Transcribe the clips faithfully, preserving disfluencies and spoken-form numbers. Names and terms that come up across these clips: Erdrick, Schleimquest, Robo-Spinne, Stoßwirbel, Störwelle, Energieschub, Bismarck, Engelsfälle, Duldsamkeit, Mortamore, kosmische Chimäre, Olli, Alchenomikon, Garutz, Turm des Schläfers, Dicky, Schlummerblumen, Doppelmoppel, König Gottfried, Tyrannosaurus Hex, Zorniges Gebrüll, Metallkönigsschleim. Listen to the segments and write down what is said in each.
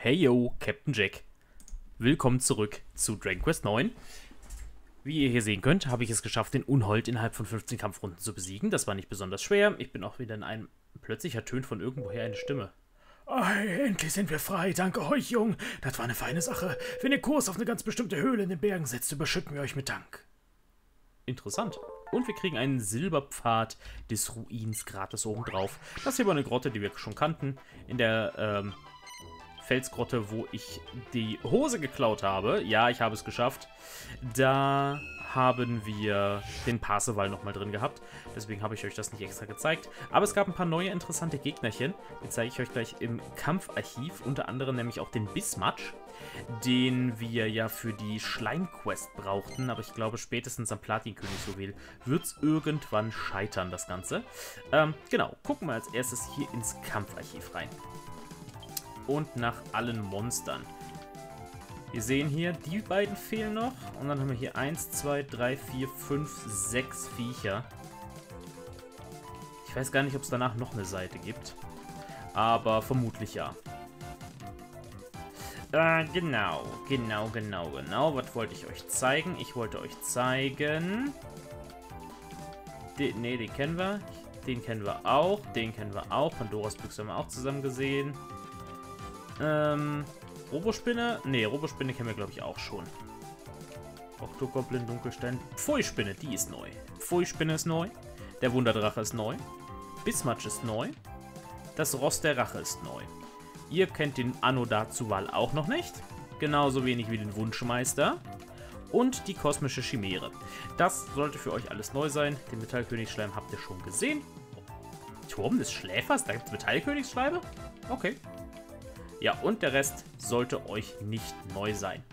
Hey yo, Captain Jack. Willkommen zurück zu Dragon Quest neun. Wie ihr hier sehen könnt, habe ich es geschafft, den Unhold innerhalb von fünfzehn Kampfrunden zu besiegen. Das war nicht besonders schwer. Ich bin auch wieder in einem... Plötzlich ertönt von irgendwoher eine Stimme. Oh, endlich sind wir frei. Danke euch, Jung. Das war eine feine Sache. Wenn ihr Kurs auf eine ganz bestimmte Höhle in den Bergen setzt, überschütten wir euch mit Dank. Interessant. Und wir kriegen einen Silberpfad des Ruins gratis obendrauf. Das hier war eine Grotte, die wir schon kannten. In der ähm, Felsgrotte, wo ich die Hose geklaut habe. Ja, ich habe es geschafft. Da haben wir den Parseval nochmal drin gehabt. Deswegen habe ich euch das nicht extra gezeigt. Aber es gab ein paar neue interessante Gegnerchen. Die zeige ich euch gleich im Kampfarchiv. Unter anderem nämlich auch den Bismatsch, den wir ja für die Schleimquest brauchten. Aber ich glaube, spätestens am Platin-Königsjuwel wird es irgendwann scheitern, das Ganze. Ähm, genau, gucken wir als erstes hier ins Kampfarchiv rein. Und nach allen Monstern. Wir sehen hier, die beiden fehlen noch. Und dann haben wir hier eins, zwei, drei, vier, fünf, sechs Viecher. Ich weiß gar nicht, ob es danach noch eine Seite gibt. Aber vermutlich ja. Äh, genau, genau, genau, genau. Was wollte ich euch zeigen? Ich wollte euch zeigen... Den, nee, den kennen wir. Den kennen wir auch. Den kennen wir auch. Pandoras Büchse haben wir auch zusammen gesehen. Ähm... Robo-Spinne? Ne, Robo-Spinne kennen wir, glaube ich, auch schon. Oktogoblin, Dunkelstein. Pfui-Spinne, die ist neu. Pfui-Spinne ist neu. Der Wunderdrache ist neu. Bismatsch ist neu. Das Ross der Rache ist neu. Ihr kennt den Anno da zu Wal auch noch nicht. Genauso wenig wie den Wunschmeister. Und die kosmische Chimäre. Das sollte für euch alles neu sein. Den Metallkönigsschleim habt ihr schon gesehen. Turm des Schläfers? Da gibt es Metallkönigsschleime? Okay. Ja, und der Rest sollte euch nicht neu sein.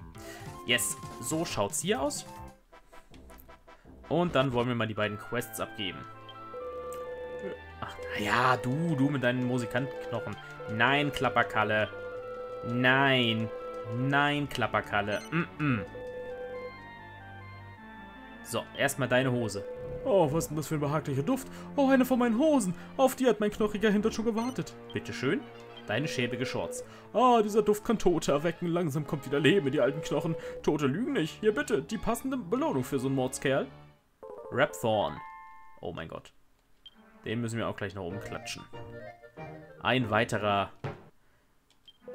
Yes, so schaut's hier aus. Und dann wollen wir mal die beiden Quests abgeben. Ach, naja, du, du mit deinen Musikantenknochen. Nein, Klapperkalle. Nein. Nein, Klapperkalle. Mm-mm. So, erstmal deine Hose. Oh, was ist denn das für ein behaglicher Duft? Oh, eine von meinen Hosen. Auf die hat mein knochiger Hintern schon gewartet. Bitteschön. Deine schäbige Shorts. Ah, dieser Duft kann Tote erwecken. Langsam kommt wieder Leben in die alten Knochen. Tote lügen nicht. Hier bitte, die passende Belohnung für so einen Mordskerl. Rapthorn. Oh mein Gott. Den müssen wir auch gleich nach oben klatschen. Ein weiterer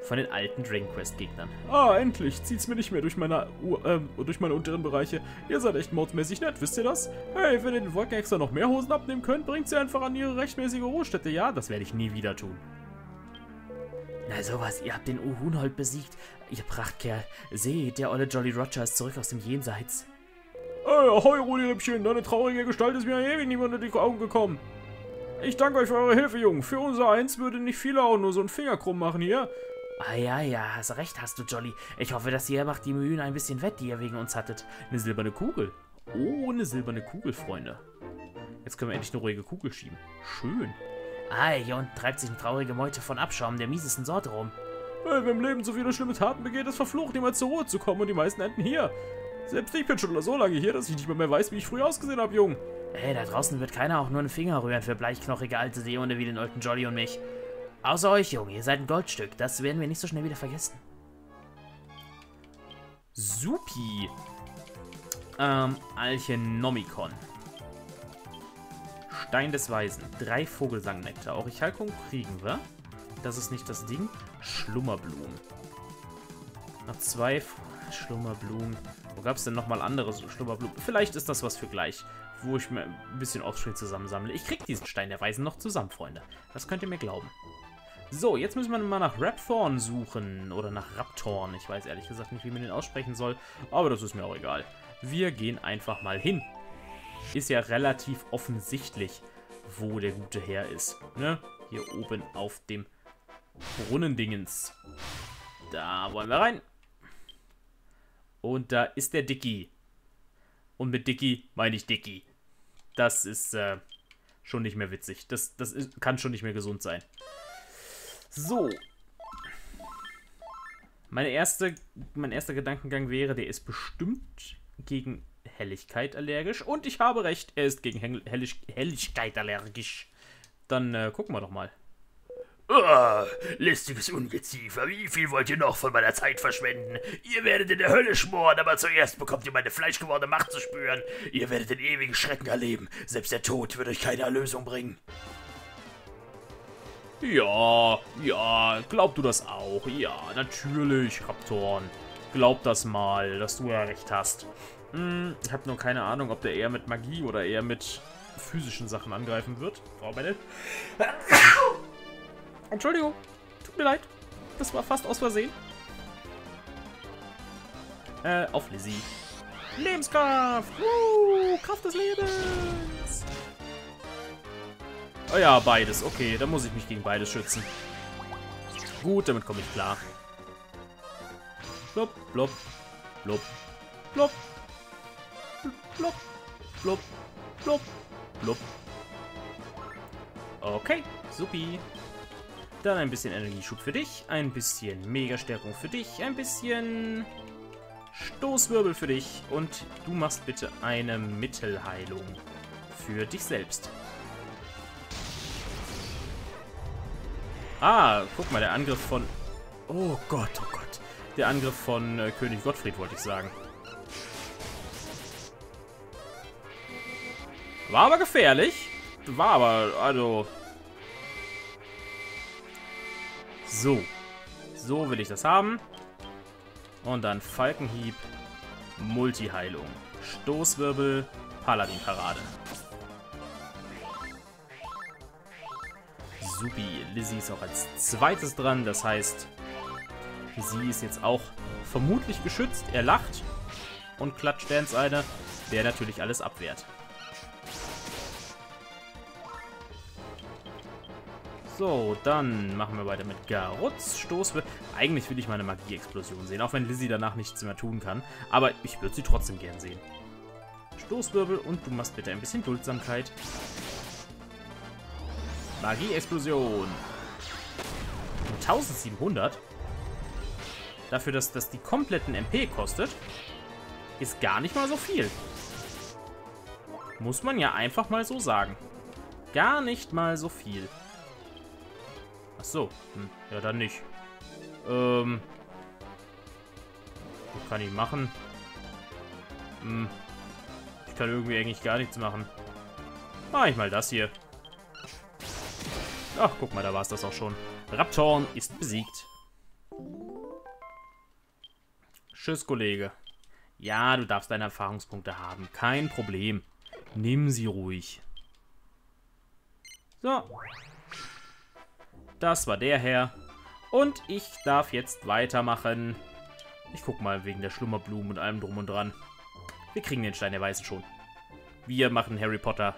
von den alten Dragon Quest Gegnern. Ah, endlich. Zieht's mir nicht mehr durch meine, äh, durch meine unteren Bereiche. Ihr seid echt mordsmäßig nett, wisst ihr das? Hey, wenn ihr den Wolkenhexer noch mehr Hosen abnehmen könnt, bringt sie einfach an ihre rechtmäßige Ruhestätte. Ja, das werde ich nie wieder tun. Na sowas, ihr habt den Unhold besiegt, ihr Prachtkerl. Seht, der olle Jolly Roger ist zurück aus dem Jenseits. Hey, ahoi, Rudi-Rippchen, deine traurige Gestalt ist mir ewig nicht mehr unter die Augen gekommen. Ich danke euch für eure Hilfe, Jungen. Für unser Eins würde nicht viele auch nur so einen Finger krumm machen hier. Ah ja, ja, hast recht hast du, Jolly. Ich hoffe, dass ihr macht die Mühen ein bisschen wett, die ihr wegen uns hattet. Eine silberne Kugel. Oh, eine silberne Kugel, Freunde. Jetzt können wir endlich eine ruhige Kugel schieben. Schön. Ah, hier unten treibt sich eine traurige Meute von Abschaum der miesesten Sorte rum. Hey, wer im Leben so viele schlimme Taten begeht, ist verflucht, niemals zur Ruhe zu kommen und die meisten enden hier. Selbst ich bin schon so lange hier, dass ich nicht mal mehr weiß, wie ich früher ausgesehen habe, Jung. Hey, da draußen wird keiner auch nur einen Finger rühren für bleichknochige alte Seehunde wie den alten Jolly und mich. Außer euch, Jung, ihr seid ein Goldstück, das werden wir nicht so schnell wieder vergessen. Supi. Ähm, Alchenomikon. Stein des Weisen. Drei Vogelsangnektar. Orichalkum kriegen wir. Das ist nicht das Ding. Schlummerblumen. Noch zwei Schlummerblumen. Wo gab es denn nochmal andere Schlummerblumen? Vielleicht ist das was für gleich, wo ich mir ein bisschen Offscreen zusammensammle. Ich krieg diesen Stein der Weisen noch zusammen, Freunde. Das könnt ihr mir glauben. So, jetzt müssen wir mal nach Rapthorn suchen. Oder nach Rapthorn. Ich weiß ehrlich gesagt nicht, wie man den aussprechen soll. Aber das ist mir auch egal. Wir gehen einfach mal hin. Ist ja relativ offensichtlich, wo der gute Herr ist. Ne? Hier oben auf dem Brunnendingens. Da wollen wir rein. Und da ist der Dicky. Und mit Dicky meine ich Dicky. Das ist äh, schon nicht mehr witzig. Das, das ist, kann schon nicht mehr gesund sein. So. Meine erste, mein erster Gedankengang wäre, der ist bestimmt gegen... Helligkeit allergisch. Und ich habe recht, er ist gegen Hellig Helligkeit allergisch. Dann äh, gucken wir doch mal. Oh, listiges Ungeziefer, wie viel wollt ihr noch von meiner Zeit verschwenden? Ihr werdet in der Hölle schmoren, aber zuerst bekommt ihr meine fleischgewordene Macht zu spüren. Ihr werdet den ewigen Schrecken erleben. Selbst der Tod wird euch keine Erlösung bringen. Ja, ja, glaub du das auch? Ja, natürlich, Rapthorn. Glaub das mal, dass du ja recht hast. Hm, ich hab nur keine Ahnung, ob der eher mit Magie oder eher mit physischen Sachen angreifen wird. Frau Bennett. Entschuldigung, tut mir leid. Das war fast aus Versehen. Äh, auf Lizzie. Lebenskraft! Uh, Kraft des Lebens! Oh ja, beides. Okay, dann muss ich mich gegen beides schützen. Gut, damit komme ich klar. Blop, blop, blop, blop, blop, blop, blop, blop. Okay, supi. Dann ein bisschen Energieschub für dich, ein bisschen Megastärkung für dich, ein bisschen Stoßwirbel für dich und du machst bitte eine Mittelheilung für dich selbst. Ah, guck mal, der Angriff von... Oh Gott, oh Gott. Der Angriff von äh, König Gottfried, wollte ich sagen. War aber gefährlich. War aber, also... So. So will ich das haben. Und dann Falkenhieb, Multiheilung, Stoßwirbel, Paladin-Parade. Supi. Lizzie ist auch als zweites dran. Das heißt, sie ist jetzt auch vermutlich geschützt. Er lacht und klatscht ins eine, der natürlich alles abwehrt. So, dann machen wir weiter mit Garutz. Stoßwirbel. Eigentlich will ich meine Magieexplosion sehen, auch wenn Lizzie danach nichts mehr tun kann. Aber ich würde sie trotzdem gern sehen. Stoßwirbel und du machst bitte ein bisschen Duldsamkeit. Magieexplosion. tausendsiebenhundert. Dafür, dass das die kompletten M P kostet, ist gar nicht mal so viel. Muss man ja einfach mal so sagen. Gar nicht mal so viel. Ach so, hm. Ja dann nicht. Ähm, was kann ich machen? Hm. Ich kann irgendwie eigentlich gar nichts machen. Mach ich mal das hier. Ach, guck mal, da war es das auch schon. Rapthorn ist besiegt. Tschüss, Kollege. Ja, du darfst deine Erfahrungspunkte haben. Kein Problem. Nimm sie ruhig. So. Das war der Herr. Und ich darf jetzt weitermachen. Ich guck mal wegen der Schlummerblumen und allem drum und dran. Wir kriegen den Stein der Weisen schon. Wir machen Harry Potter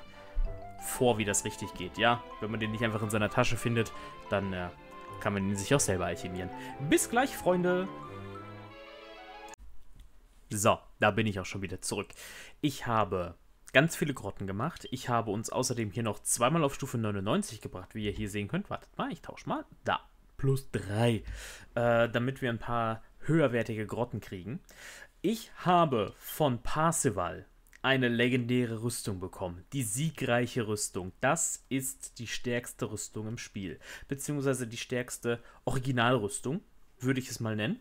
vor, wie das richtig geht, ja? Wenn man den nicht einfach in seiner Tasche findet, dann äh, kann man ihn sich auch selber alchemieren. Bis gleich, Freunde. So, da bin ich auch schon wieder zurück. Ich habe... ganz viele Grotten gemacht. Ich habe uns außerdem hier noch zweimal auf Stufe neunundneunzig gebracht, wie ihr hier sehen könnt. Wartet mal, ich tausche mal. Da, plus drei. Äh, damit wir ein paar höherwertige Grotten kriegen. Ich habe von Parseval eine legendäre Rüstung bekommen. Die siegreiche Rüstung. Das ist die stärkste Rüstung im Spiel. Beziehungsweise die stärkste Originalrüstung, würde ich es mal nennen.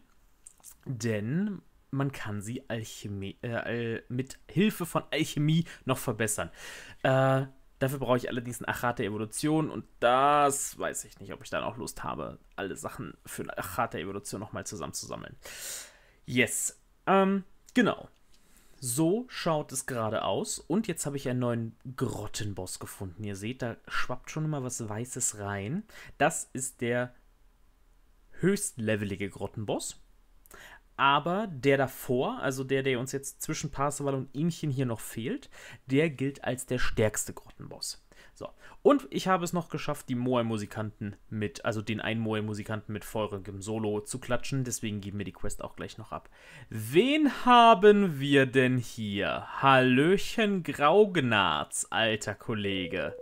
Denn... man kann sie Alchemie, äh, mit Hilfe von Alchemie noch verbessern. Äh, dafür brauche ich allerdings ein Achat der Evolution und das weiß ich nicht, ob ich dann auch Lust habe, alle Sachen für eine Achat der Evolution nochmal zusammenzusammeln. Yes, ähm, genau. So schaut es gerade aus und jetzt habe ich einen neuen Grottenboss gefunden. Ihr seht, da schwappt schon immer was Weißes rein. Das ist der höchstlevelige Grottenboss. Aber der davor, also der, der uns jetzt zwischen Parseval und Inchen hier noch fehlt, der gilt als der stärkste Grottenboss. So, und ich habe es noch geschafft, die Moai-Musikanten mit, also den einen Moai-Musikanten mit feurigem Solo zu klatschen. Deswegen geben wir die Quest auch gleich noch ab. Wen haben wir denn hier? Hallöchen Graugnarz, alter Kollege.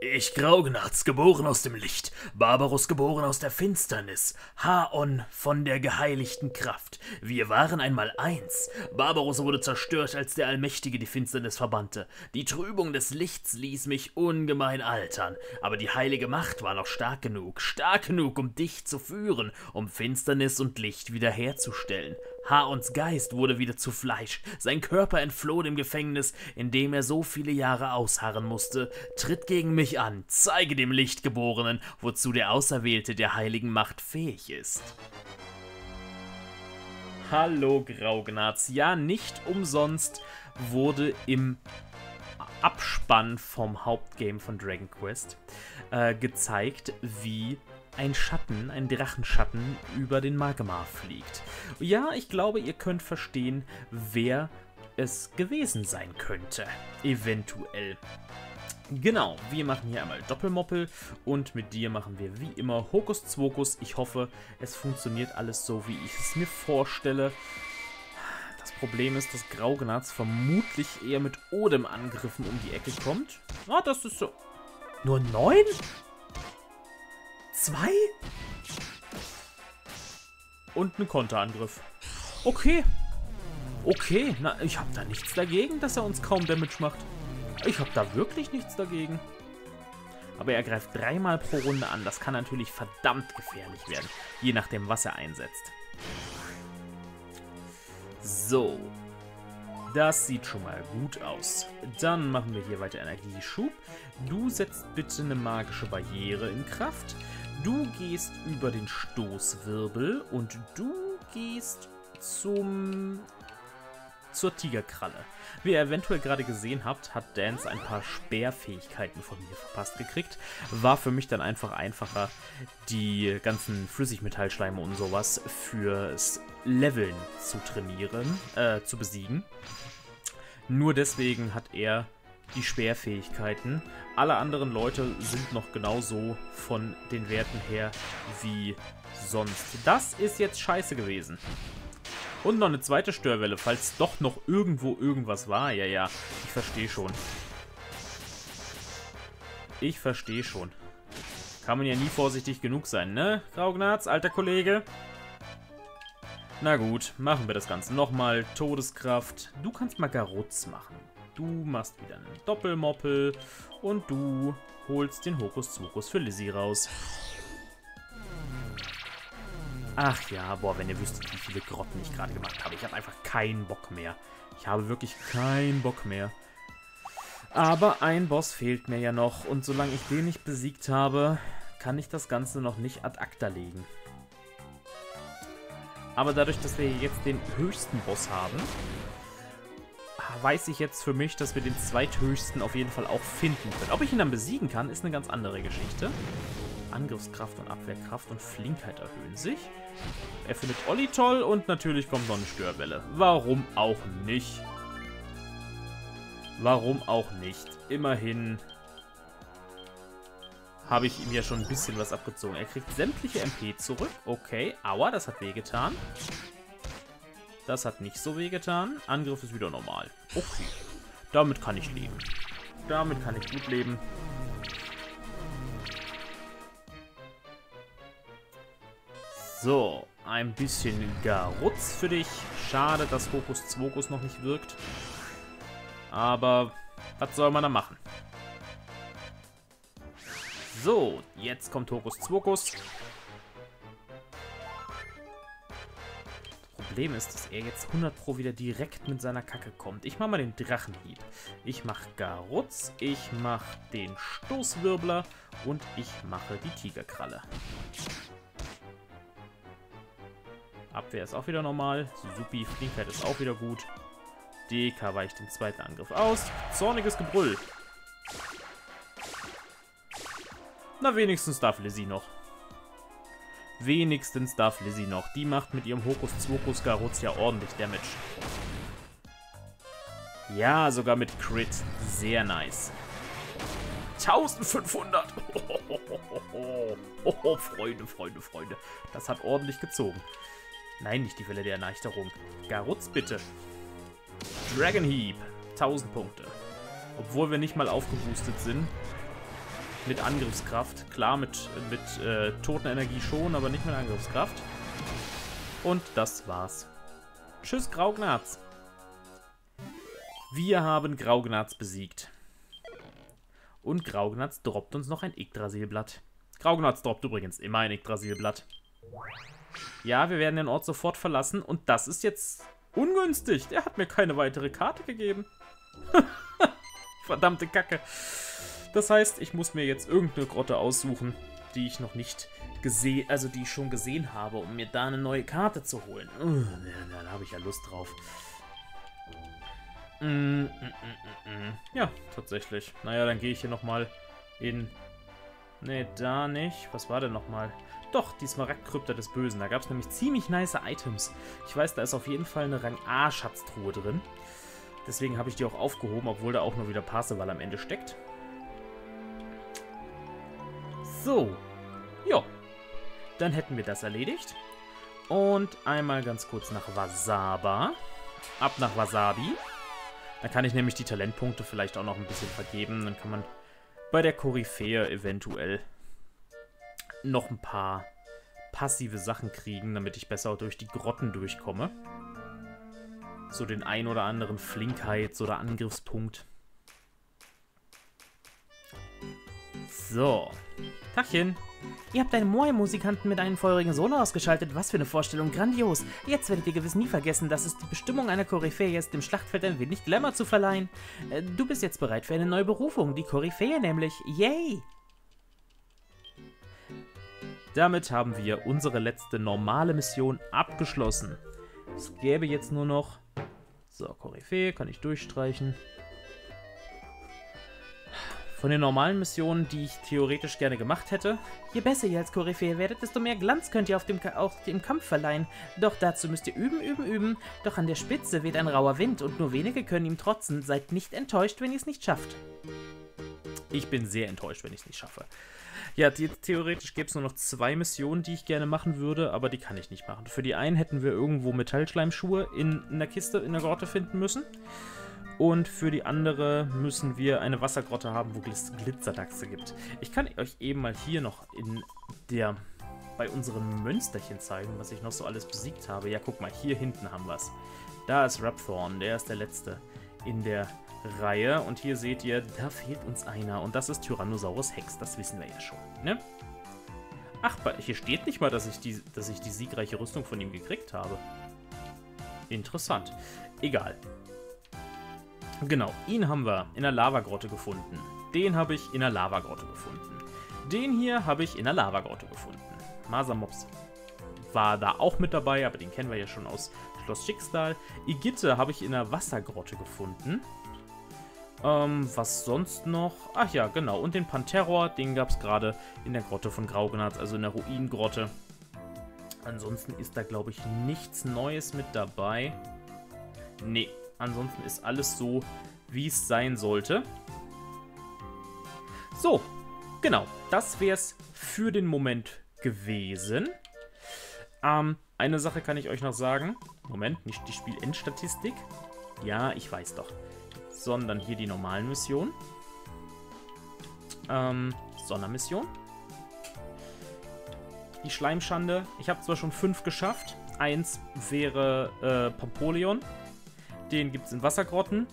Ich, Graugnarz, geboren aus dem Licht, Barbarus, geboren aus der Finsternis, Haon von der geheiligten Kraft. Wir waren einmal eins. Barbarus wurde zerstört, als der Allmächtige die Finsternis verbannte. Die Trübung des Lichts ließ mich ungemein altern, aber die heilige Macht war noch stark genug, stark genug, um dich zu führen, um Finsternis und Licht wiederherzustellen. Haons Geist wurde wieder zu Fleisch, sein Körper entfloh dem Gefängnis, in dem er so viele Jahre ausharren musste. Tritt gegen mich an, zeige dem Lichtgeborenen, wozu der Auserwählte der heiligen Macht fähig ist. Hallo Graugnarz, ja, nicht umsonst wurde im Abspann vom Hauptgame von Dragon Quest äh, gezeigt, wie ein Schatten, ein Drachenschatten über den Magma fliegt. Ja, ich glaube, ihr könnt verstehen, wer es gewesen sein könnte, eventuell. Genau, wir machen hier einmal Doppelmoppel und mit dir machen wir wie immer Hokus-Zwokus. Ich hoffe, es funktioniert alles so, wie ich es mir vorstelle. Das Problem ist, dass Graugnarz vermutlich eher mit Odem-Angriffen um die Ecke kommt. Ah, das ist so... Nur neun? Zwei? Und ein Konterangriff. Okay. Okay, na, ich habe da nichts dagegen, dass er uns kaum Damage macht. Ich habe da wirklich nichts dagegen. Aber er greift dreimal pro Runde an. Das kann natürlich verdammt gefährlich werden. Je nachdem, was er einsetzt. So. Das sieht schon mal gut aus. Dann machen wir hier weiter Energieschub. Du setzt bitte eine magische Barriere in Kraft. Du gehst über den Stoßwirbel und du gehst zum... zur Tigerkralle. Wie ihr eventuell gerade gesehen habt, hat Dance ein paar Speerfähigkeiten von mir verpasst gekriegt. War für mich dann einfach einfacher, die ganzen Flüssigmetallschleime und sowas fürs Leveln zu trainieren, äh, zu besiegen. Nur deswegen hat er die Speerfähigkeiten. Alle anderen Leute sind noch genauso von den Werten her wie sonst. Das ist jetzt scheiße gewesen. Und noch eine zweite Störwelle, falls doch noch irgendwo irgendwas war. Ja, ja, ich verstehe schon. Ich verstehe schon. Kann man ja nie vorsichtig genug sein, ne, Graugnarz, alter Kollege? Na gut, machen wir das Ganze nochmal. Todeskraft. Du kannst mal Garutz machen. Du machst wieder einen Doppelmoppel. Und du holst den Hokus-Zwokus für Lizzie raus. Ach ja, boah, wenn ihr wüsstet, wie viele Grotten ich gerade gemacht habe. Ich habe einfach keinen Bock mehr. Ich habe wirklich keinen Bock mehr. Aber ein Boss fehlt mir ja noch. Und solange ich den nicht besiegt habe, kann ich das Ganze noch nicht ad acta legen. Aber dadurch, dass wir jetzt den höchsten Boss haben, weiß ich jetzt für mich, dass wir den zweithöchsten auf jeden Fall auch finden können. Ob ich ihn dann besiegen kann, ist eine ganz andere Geschichte. Angriffskraft und Abwehrkraft und Flinkheit erhöhen sich. Er findet Olli toll und natürlich kommt noch eine Störwelle. Warum auch nicht? Warum auch nicht? Immerhin habe ich ihm ja schon ein bisschen was abgezogen. Er kriegt sämtliche M P zurück. Okay, aua, das hat wehgetan. Das hat nicht so wehgetan. Angriff ist wieder normal. Okay, damit kann ich leben. Damit kann ich gut leben. So, ein bisschen Garutz für dich. Schade, dass Hokus-Zwokus noch nicht wirkt. Aber was soll man da machen? So, jetzt kommt Hokus-Zwokus. Das Problem ist, dass er jetzt hundert Pro wieder direkt mit seiner Kacke kommt. Ich mache mal den Drachenhieb. Ich mache Garutz, ich mache den Stoßwirbler und ich mache die Tigerkralle. Abwehr ist auch wieder normal. Supi, Flinkheit ist auch wieder gut. Deka weicht den zweiten Angriff aus. Zorniges Gebrüll. Na, wenigstens darf Lizzie noch. Wenigstens darf Lizzie noch. Die macht mit ihrem Hokus-Zwokus Garutz ja ordentlich Damage. Ja, sogar mit Crit. Sehr nice. eintausendfünfhundert. Oh, Freunde, Freunde, Freunde. Das hat ordentlich gezogen. Nein, nicht die Welle der Erleichterung. Garutz, bitte. Dragonheap. tausend Punkte. Obwohl wir nicht mal aufgeboostet sind. mit Angriffskraft. Klar, mit, mit äh, Totenenergie schon, aber nicht mit Angriffskraft. Und das war's. Tschüss, Graugnarz. Wir haben Graugnarz besiegt. Und Graugnarz droppt uns noch ein Yggdrasilblatt. Graugnarz droppt übrigens immer ein Yggdrasilblatt. Ja, wir werden den Ort sofort verlassen. Und das ist jetzt ungünstig. Der hat mir keine weitere Karte gegeben. Verdammte Kacke. Das heißt, ich muss mir jetzt irgendeine Grotte aussuchen, die ich noch nicht gesehen, also die ich schon gesehen habe, um mir da eine neue Karte zu holen. Uh, da, da habe ich ja Lust drauf. Mm, mm, mm, mm. Ja, tatsächlich. Naja, dann gehe ich hier nochmal in... Ne, da nicht. Was war denn nochmal? Doch, die Smaragdkrypta des Bösen. Da gab es nämlich ziemlich nice Items. Ich weiß, da ist auf jeden Fall eine Rang-A-Schatztruhe drin. Deswegen habe ich die auch aufgehoben, obwohl da auch nur wieder Parseval am Ende steckt. So. Ja. Dann hätten wir das erledigt. Und einmal ganz kurz nach Wasaba. Ab nach Wasabi. Da kann ich nämlich die Talentpunkte vielleicht auch noch ein bisschen vergeben. Dann kann man bei der Koryphäe eventuell noch ein paar passive Sachen kriegen, damit ich besser durch die Grotten durchkomme. So den ein oder anderen Flinkheits- oder Angriffspunkt. So. Tachchen. Ihr habt einen Moai-Musikanten mit einem feurigen Solo ausgeschaltet. Was für eine Vorstellung. Grandios. Jetzt werdet ihr gewiss nie vergessen, dass es die Bestimmung einer Koryphäe ist, dem Schlachtfeld ein wenig Glamour zu verleihen. Du bist jetzt bereit für eine neue Berufung. Die Koryphäe nämlich. Yay! Damit haben wir unsere letzte normale Mission abgeschlossen. Es gäbe jetzt nur noch... So, Koryphäe kann ich durchstreichen. Von den normalen Missionen, die ich theoretisch gerne gemacht hätte. Je besser ihr als Koryphäe werdet, desto mehr Glanz könnt ihr auf dem, auch dem Kampf verleihen. Doch dazu müsst ihr üben, üben, üben. Doch an der Spitze weht ein rauer Wind und nur wenige können ihm trotzen. Seid nicht enttäuscht, wenn ihr es nicht schafft. Ich bin sehr enttäuscht, wenn ich es nicht schaffe. Ja, die, theoretisch gäbe es nur noch zwei Missionen, die ich gerne machen würde, aber die kann ich nicht machen. Für die einen hätten wir irgendwo Metallschleimschuhe in einer Kiste, in einer Grotte finden müssen. Und für die andere müssen wir eine Wassergrotte haben, wo es Glitzerdachse gibt. Ich kann euch eben mal hier noch in der, bei unseren Münsterchen zeigen, was ich noch so alles besiegt habe. Ja, guck mal, hier hinten haben wir es. Da ist Rapthorn, der ist der letzte in der Reihe. Und hier seht ihr, da fehlt uns einer. Und das ist Tyrannosaurus Hex, das wissen wir ja schon, ne? Ach, hier steht nicht mal, dass ich die, dass ich die siegreiche Rüstung von ihm gekriegt habe. Interessant. Egal. Genau, ihn haben wir in der Lavagrotte gefunden. Den habe ich in der Lavagrotte gefunden. Den hier habe ich in der Lavagrotte gefunden. Masamops war da auch mit dabei, aber den kennen wir ja schon aus Schloss Schicksal. Igitte habe ich in der Wassergrotte gefunden. Ähm, was sonst noch? Ach ja, genau. Und den Pantheror, den gab es gerade in der Grotte von Graugnarz, also in der Ruinengrotte. Ansonsten ist da, glaube ich, nichts Neues mit dabei. Nee. Ansonsten ist alles so, wie es sein sollte. So, genau. Das wäre es für den Moment gewesen. Ähm, eine Sache kann ich euch noch sagen. Moment, nicht die Spielendstatistik. Ja, ich weiß doch. Sondern hier die normalen Missionen. Ähm, Sondermission. Die Schleimschande. Ich habe zwar schon fünf geschafft. Eins wäre äh, Pompoleon. Den gibt es in Wassergrotten.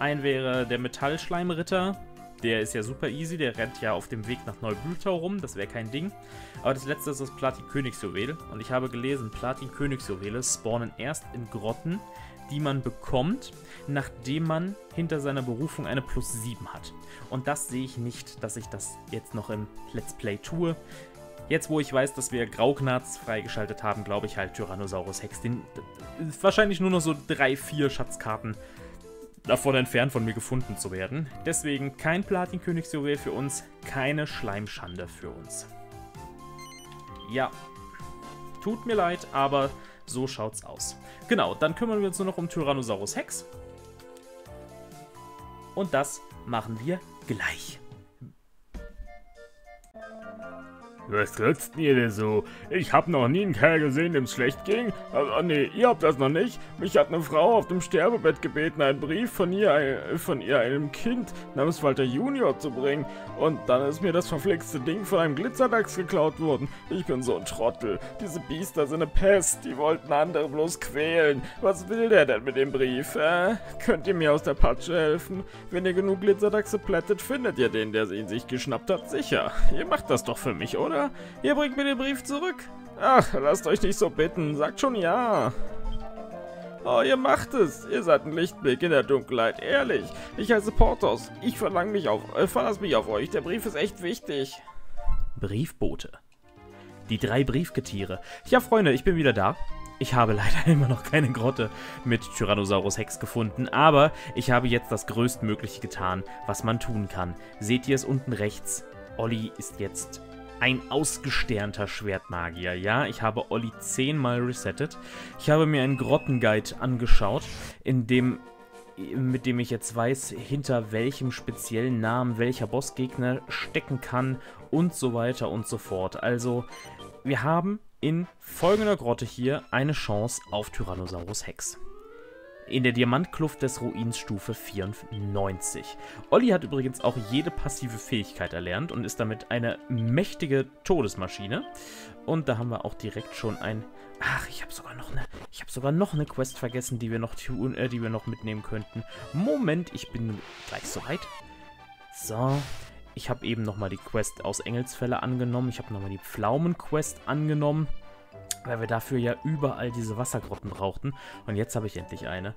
Ein wäre der Metallschleimritter. Der ist ja super easy. Der rennt ja auf dem Weg nach Neubültau rum. Das wäre kein Ding. Aber das letzte ist das Platin-Königsjuwel. Und ich habe gelesen, Platin-Königsjuwele spawnen erst in Grotten, die man bekommt, nachdem man hinter seiner Berufung eine Plus sieben hat. Und das sehe ich nicht, dass ich das jetzt noch im Let's Play tue. Jetzt, wo ich weiß, dass wir Graugnarz freigeschaltet haben, glaube ich halt Tyrannosaurus Hex. Den wahrscheinlich nur noch so drei, vier Schatzkarten davon entfernt, von mir gefunden zu werden. Deswegen kein Platin-Königsjuwel für uns, keine Schleimschande für uns. Ja, tut mir leid, aber so schaut's aus. Genau, dann kümmern wir uns nur noch um Tyrannosaurus Hex. Und das machen wir gleich. Was trotzt ihr denn so? Ich hab noch nie einen Kerl gesehen, dem es schlecht ging. Also, nee, ihr habt das noch nicht. Mich hat eine Frau auf dem Sterbebett gebeten, einen Brief von ihr, von ihr einem Kind namens Walter Junior zu bringen. Und dann ist mir das verflixte Ding von einem Glitzerdachs geklaut worden. Ich bin so ein Trottel. Diese Biester sind eine Pest. Die wollten andere bloß quälen. Was will der denn mit dem Brief, äh? Könnt ihr mir aus der Patsche helfen? Wenn ihr genug Glitzerdachse plättet, findet ihr den, der ihn sich geschnappt hat, sicher. Ihr macht das doch für mich, oder? Ihr bringt mir den Brief zurück. Ach, lasst euch nicht so bitten. Sagt schon ja. Oh, ihr macht es. Ihr seid ein Lichtblick in der Dunkelheit. Ehrlich. Ich heiße Porthos. Ich verlange mich auf, äh, verlass mich auf euch. Der Brief ist echt wichtig. Briefbote. Die drei Briefgetiere. Ja, Freunde, ich bin wieder da. Ich habe leider immer noch keine Grotte mit Tyrannosaurus Hex gefunden, aber ich habe jetzt das Größtmögliche getan, was man tun kann. Seht ihr es unten rechts? Olli ist jetzt ein ausgesternter Schwertmagier, ja. Ich habe Olli zehnmal resettet. Ich habe mir einen Grottenguide angeschaut, in dem, mit dem ich jetzt weiß, hinter welchem speziellen Namen welcher Bossgegner stecken kann und so weiter und so fort. Also, wir haben in folgender Grotte hier eine Chance auf Tyrannosaurus Hex. In der Diamantkluft des Ruins Stufe vierundneunzig. Olli hat übrigens auch jede passive Fähigkeit erlernt und ist damit eine mächtige Todesmaschine. Und da haben wir auch direkt schon ein... Ach, ich habe sogar noch eine, ich habe sogar noch eine Quest vergessen, die wir noch tun, äh, die wir noch mitnehmen könnten. Moment, ich bin gleich soweit. So, ich habe eben nochmal die Quest aus Engelsfälle angenommen. Ich habe nochmal die Pflaumenquest angenommen, weil wir dafür ja überall diese Wassergrotten brauchten. Und jetzt habe ich endlich eine.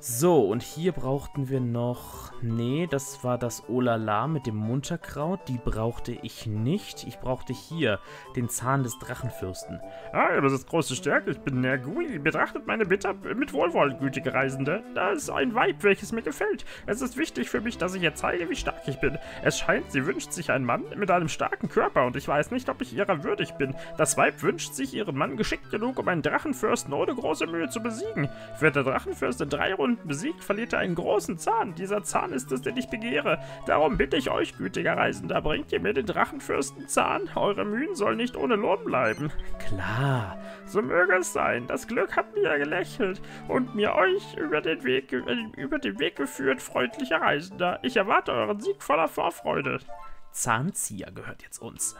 So, und hier brauchten wir noch... Nee, das war das Olala mit dem Munterkraut. Die brauchte ich nicht. Ich brauchte hier den Zahn des Drachenfürsten. Ah, das ist große Stärke. Ich bin Nergui. Betrachtet meine Bitte mit Wohlwollen, gütige Reisende. Da ist ein Weib, welches mir gefällt. Es ist wichtig für mich, dass ich ihr zeige, wie stark ich bin. Es scheint, sie wünscht sich einen Mann mit einem starken Körper. Und ich weiß nicht, ob ich ihrer würdig bin. Das Weib wünscht sich ihren Mann geschickt genug, um einen Drachenfürsten ohne große Mühe zu besiegen. Wird der Drachenfürst in drei Runden besiegt, verliert er einen großen Zahn. Dieser Zahn ist es, den ich begehre. Darum bitte ich euch, gütiger Reisender, bringt ihr mir den Drachenfürsten Zahn. Eure Mühen sollen nicht ohne Lohn bleiben. Klar. So möge es sein. Das Glück hat mir gelächelt und mir euch über den Weg, über den Weg geführt, freundlicher Reisender. Ich erwarte euren Sieg voller Vorfreude. Zahnzieher gehört jetzt uns.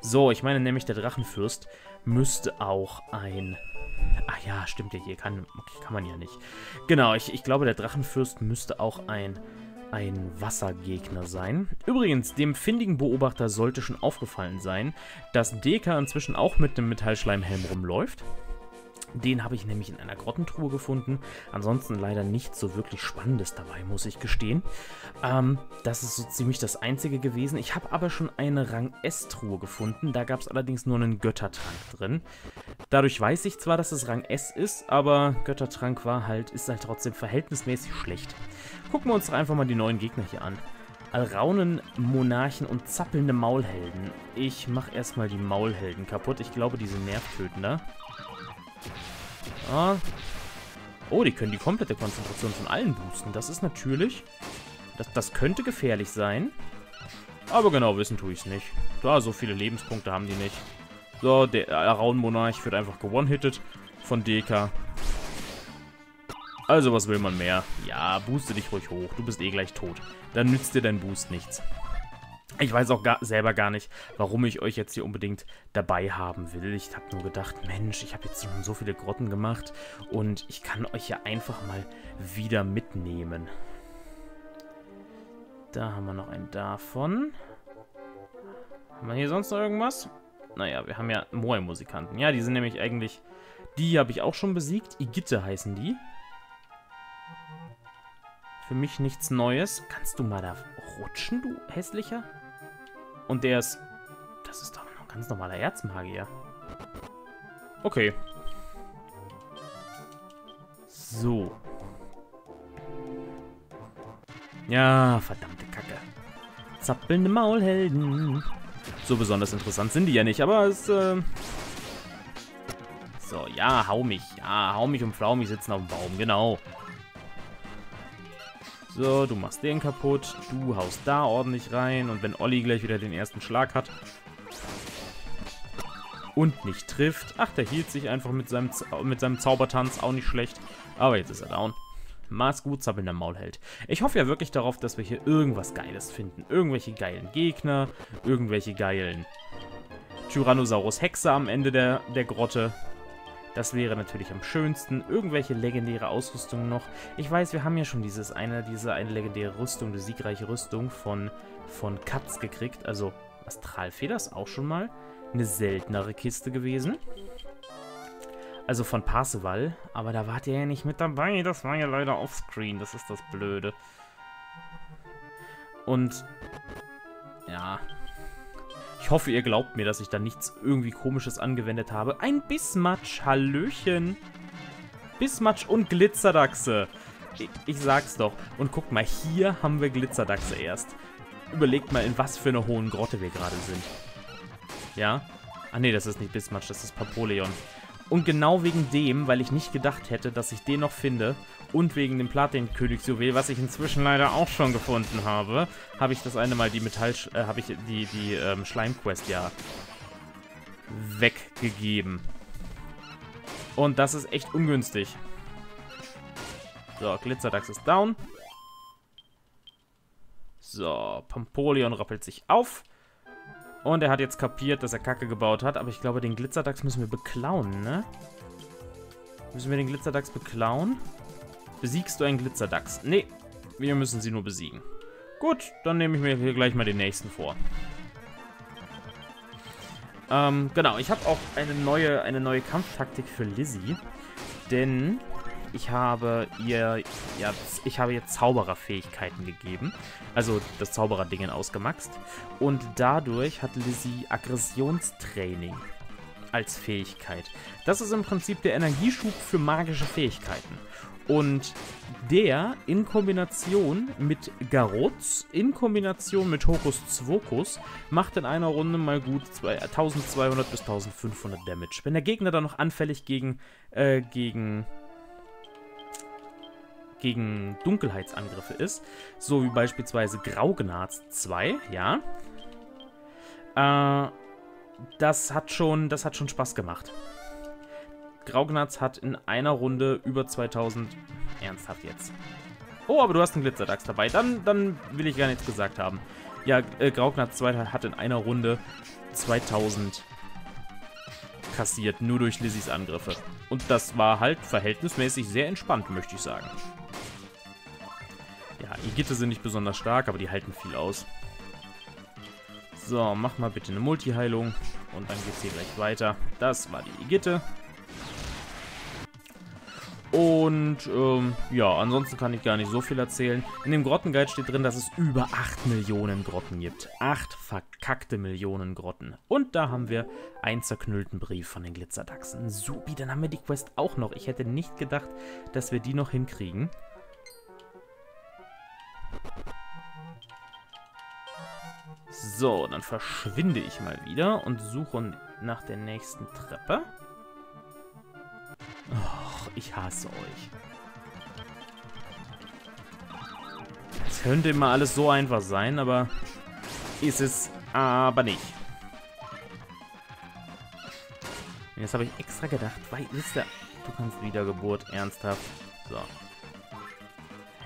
So, ich meine nämlich, der Drachenfürst müsste auch ein... Ach ja, stimmt ja, hier kann, kann man ja nicht. Genau, ich, ich glaube, der Drachenfürst müsste auch ein, ein Wassergegner sein. Übrigens, dem findigen Beobachter sollte schon aufgefallen sein, dass Deka inzwischen auch mit einem Metallschleimhelm rumläuft. Den habe ich nämlich in einer Grottentruhe gefunden. Ansonsten leider nichts so wirklich Spannendes dabei, muss ich gestehen. Ähm, das ist so ziemlich das Einzige gewesen. Ich habe aber schon eine Rang-S-Truhe gefunden. Da gab es allerdings nur einen Göttertrank drin. Dadurch weiß ich zwar, dass es Rang-S ist, aber Göttertrank war halt, ist halt trotzdem verhältnismäßig schlecht. Gucken wir uns doch einfach mal die neuen Gegner hier an. Alraunen, Monarchen und zappelnde Maulhelden. Ich mache erstmal die Maulhelden kaputt. Ich glaube, die sind nervtötender. Ah. Oh, die können die komplette Konzentration von allen boosten. Das ist natürlich... Das, das könnte gefährlich sein. Aber genau wissen tue ich es nicht. Da, so viele Lebenspunkte haben die nicht. So, der Araun-Monarch wird einfach gewone-hitted von Deka. Also, was will man mehr? Ja, booste dich ruhig hoch. Du bist eh gleich tot. Dann nützt dir dein Boost nichts. Ich weiß auch gar, selber gar nicht, warum ich euch jetzt hier unbedingt dabei haben will. Ich habe nur gedacht, Mensch, ich habe jetzt schon so viele Grotten gemacht und ich kann euch ja einfach mal wieder mitnehmen. Da haben wir noch einen davon. Haben wir hier sonst noch irgendwas? Naja, wir haben ja Moai-Musikanten. Ja, die sind nämlich eigentlich... Die habe ich auch schon besiegt. Igitte heißen die. Für mich nichts Neues. Kannst du mal da rutschen, du hässlicher? Und der ist... Das ist doch ein ganz normaler Erzmagier. Okay. So. Ja, verdammte Kacke. Zappelnde Maulhelden. So besonders interessant sind die ja nicht, aber es... Äh so, ja, hau mich. Ja, hau mich und flau mich sitzen auf dem Baum, genau. So, du machst den kaputt, du haust da ordentlich rein und wenn Olli gleich wieder den ersten Schlag hat, und nicht trifft. Ach, der hielt sich einfach mit seinem, mit seinem Zaubertanz, auch nicht schlecht. Aber jetzt ist er down. Mach's gut, zappelnder Maulheld. Ich hoffe ja wirklich darauf, dass wir hier irgendwas Geiles finden. Irgendwelche geilen Gegner, irgendwelche geilen Tyrannosaurus-Hexe am Ende der, der Grotte. Das wäre natürlich am schönsten. Irgendwelche legendäre Ausrüstungen noch. Ich weiß, wir haben ja schon dieses eine, diese eine legendäre Rüstung, die siegreiche Rüstung von, von Katz gekriegt. Also Astralfeder ist auch schon mal eine seltenere Kiste gewesen. Also von Parseval. Aber da wart ihr ja nicht mit dabei. Das war ja leider offscreen. Das ist das Blöde. Und ja, ich hoffe, ihr glaubt mir, dass ich da nichts irgendwie Komisches angewendet habe. Ein Bismatsch, hallöchen. Bismatsch und Glitzerdachse. Ich, ich sag's doch. Und guck mal, hier haben wir Glitzerdachse erst. Überlegt mal, in was für einer hohen Grotte wir gerade sind. Ja? Ah ne, das ist nicht Bismatsch, das ist Papoleon. Und genau wegen dem, weil ich nicht gedacht hätte, dass ich den noch finde, und wegen dem Platin-Königsjuwel, was ich inzwischen leider auch schon gefunden habe, habe ich das eine Mal die Metall, äh, habe ich die, die ähm, Schleimquest ja weggegeben. Und das ist echt ungünstig. So, Glitzerdachs ist down. So, Pompolion rappelt sich auf. Und er hat jetzt kapiert, dass er Kacke gebaut hat. Aber ich glaube, den Glitzerdachs müssen wir beklauen, ne? Müssen wir den Glitzerdachs beklauen? Besiegst du einen Glitzerdachs? Nee, wir müssen sie nur besiegen. Gut, dann nehme ich mir hier gleich mal den nächsten vor. Ähm, genau, ich habe auch eine neue, eine neue Kampftaktik für Lizzie. Denn ich habe ihr, ja, ich habe ihr Zaubererfähigkeiten gegeben, also das Zauberer-Dingen ausgemaxt, und dadurch hat Lizzie Aggressionstraining als Fähigkeit. Das ist im Prinzip der Energieschub für magische Fähigkeiten, und der in Kombination mit Garutz, in Kombination mit Hokus-Zwokus, macht in einer Runde mal gut zwölfhundert bis eintausendfünfhundert Damage. Wenn der Gegner dann noch anfällig gegen, äh, gegen... gegen Dunkelheitsangriffe ist, so wie beispielsweise Graugnarz zwei, ja, äh, das hat schon, das hat schon Spaß gemacht. Graugnarz hat in einer Runde über zweitausend, ernsthaft jetzt. Oh, aber du hast einen Glitzerdachs dabei, dann, dann will ich gar nichts gesagt haben. Ja, äh, Graugnarz zwei hat in einer Runde zweitausend kassiert, nur durch Lizzies Angriffe. Und das war halt verhältnismäßig sehr entspannt, möchte ich sagen. Ja, Igitte sind nicht besonders stark, aber die halten viel aus. So, mach mal bitte eine Multiheilung. Und dann geht's hier gleich weiter. Das war die Igitte. Und, ähm, ja, ansonsten kann ich gar nicht so viel erzählen. In dem Grottenguide steht drin, dass es über acht Millionen Grotten gibt. acht verkackte Millionen Grotten. Und da haben wir einen zerknüllten Brief von den Glitzerdachsen. Supi, dann haben wir die Quest auch noch. Ich hätte nicht gedacht, dass wir die noch hinkriegen. So, dann verschwinde ich mal wieder und suche nach der nächsten Treppe. Och, ich hasse euch. Es könnte immer alles so einfach sein, aber ist es aber nicht. Und jetzt habe ich extra gedacht, weil ist der... Du kannst Wiedergeburt, ernsthaft. So.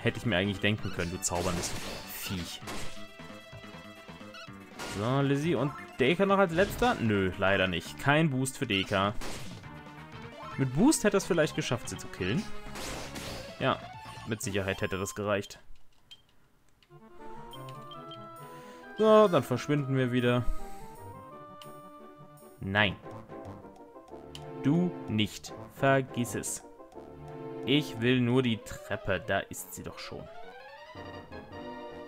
Hätte ich mir eigentlich denken können, du zauberndes Viech. So, Lizzie und Deka noch als letzter? Nö, leider nicht. Kein Boost für Deka. Mit Boost hätte er es vielleicht geschafft, sie zu killen. Ja, mit Sicherheit hätte das gereicht. So, dann verschwinden wir wieder. Nein. Du nicht. Vergiss es. Ich will nur die Treppe. Da ist sie doch schon.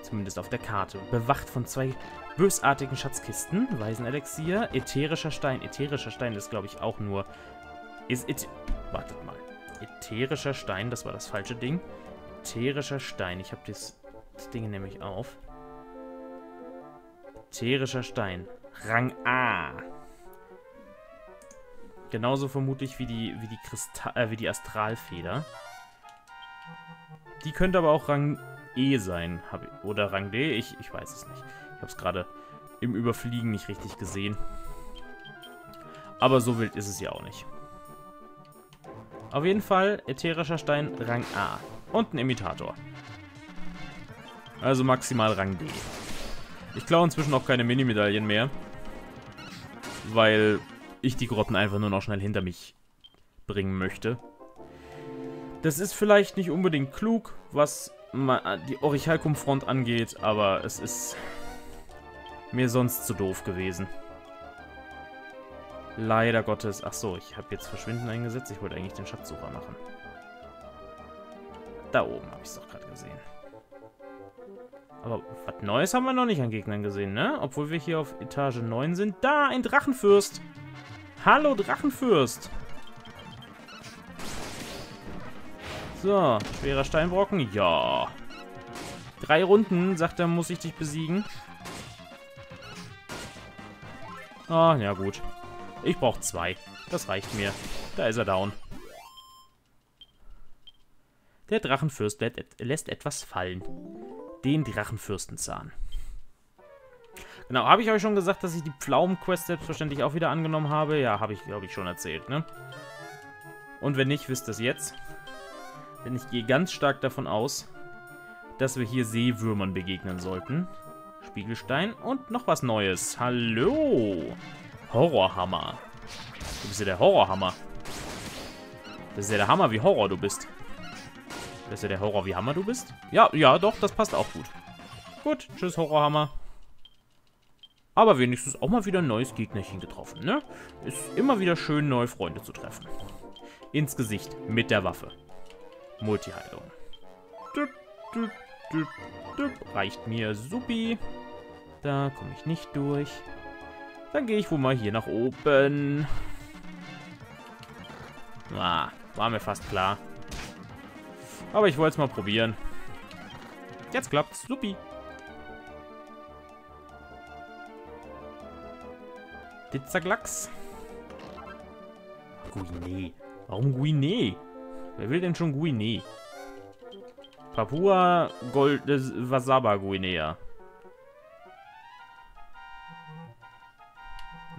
Zumindest auf der Karte. Bewacht von zwei bösartigen Schatzkisten. Waisenelixier. Ätherischer Stein. Ätherischer Stein ist, glaube ich, auch nur... Ist it. Wartet mal. Ätherischer Stein, das war das falsche Ding. Ätherischer Stein. Ich habe das, das Ding nämlich auf. Ätherischer Stein. Rang A. Genauso vermutlich wie die, wie die, Kristall, äh, wie die Astralfeder. Die könnte aber auch Rang E sein. Oder Rang D. Ich, ich weiß es nicht. Ich habe es gerade im Überfliegen nicht richtig gesehen. Aber so wild ist es ja auch nicht. Auf jeden Fall ätherischer Stein Rang A und ein Imitator. Also maximal Rang D. Ich klaue inzwischen auch keine Mini-Medaillen mehr, weil ich die Grotten einfach nur noch schnell hinter mich bringen möchte. Das ist vielleicht nicht unbedingt klug, was die Orichalcum-Front angeht, aber es ist mir sonst zu doof gewesen. Leider Gottes. Ach so, ich habe jetzt Verschwinden eingesetzt. Ich wollte eigentlich den Schatzsucher machen. Da oben habe ich es doch gerade gesehen. Aber was Neues haben wir noch nicht an Gegnern gesehen, ne? Obwohl wir hier auf Etage neun sind. Da, ein Drachenfürst! Hallo, Drachenfürst! So, schwerer Steinbrocken. Ja. Drei Runden, sagt er, muss ich dich besiegen. Ah, ja gut. Ich brauche zwei. Das reicht mir. Da ist er down. Der Drachenfürst lässt etwas fallen. Den Drachenfürstenzahn. Genau, habe ich euch schon gesagt, dass ich die Pflaumen-Quest selbstverständlich auch wieder angenommen habe? Ja, habe ich, glaube ich, schon erzählt, ne? Und wenn nicht, wisst ihr es jetzt. Denn ich gehe ganz stark davon aus, dass wir hier Seewürmern begegnen sollten. Spiegelstein und noch was Neues. Hallo! Horrorhammer. Du bist ja der Horrorhammer. Das ist ja der Hammer, wie Horror du bist. Das ist ja der Horror, wie Hammer du bist. Ja, ja, doch, das passt auch gut. Gut, tschüss, Horrorhammer. Aber wenigstens auch mal wieder ein neues Gegnerchen getroffen, ne? Ist immer wieder schön, neue Freunde zu treffen. Ins Gesicht, mit der Waffe. Multiheilung. Reicht mir, supi. Da komme ich nicht durch. Dann gehe ich wohl mal hier nach oben. Ah, war mir fast klar. Aber ich wollte es mal probieren. Jetzt klappt's. Supi. Ditzerglacks. Guinea. Warum Guinea? Wer will denn schon Guinea? Papua Gold... Äh, Wasaba Guinea.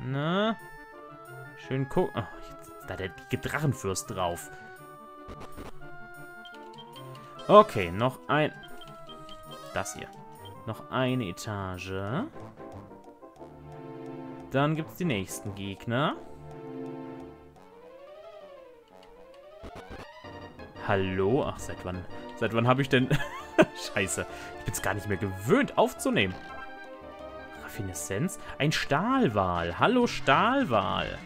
Na? Schön gucken. Oh, jetzt ist da der Drachenfürst drauf. Okay, noch ein... Das hier. Noch eine Etage. Dann gibt es die nächsten Gegner. Hallo? Ach, seit wann? Seit wann habe ich denn... Scheiße. Ich bin es gar nicht mehr gewöhnt aufzunehmen. Raffinessenz? Ein Stahlwal. Hallo, Stahlwal.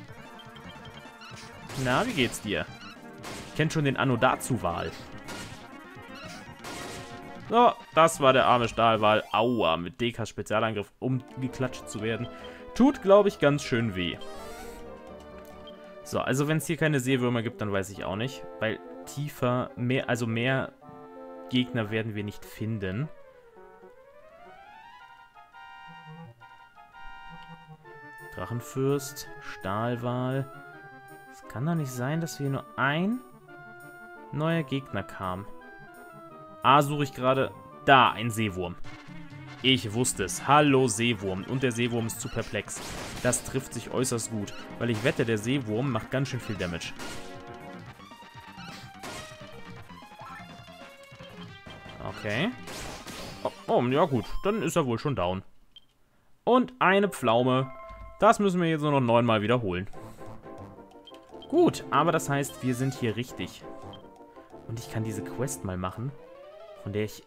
Na, wie geht's dir? Ich kenne schon den Anno da zu Wal. So, das war der arme Stahlwal. Aua, mit Dekas Spezialangriff, um geklatscht zu werden. Tut, glaube ich, ganz schön weh. So, also wenn es hier keine Seewürmer gibt, dann weiß ich auch nicht. Weil tiefer, mehr, also mehr Gegner werden wir nicht finden. Drachenfürst, Stahlwal. Es kann doch nicht sein, dass hier nur ein neuer Gegner kam. A suche ich gerade. Da, ein Seewurm. Ich wusste es. Hallo Seewurm. Und der Seewurm ist zu perplex. Das trifft sich äußerst gut. Weil ich wette, der Seewurm macht ganz schön viel Damage. Okay. Oh, oh, ja gut. Dann ist er wohl schon down. Und eine Pflaume. Das müssen wir jetzt nur noch neunmal wiederholen. Gut, aber das heißt, wir sind hier richtig. Und ich kann diese Quest mal machen, von der ich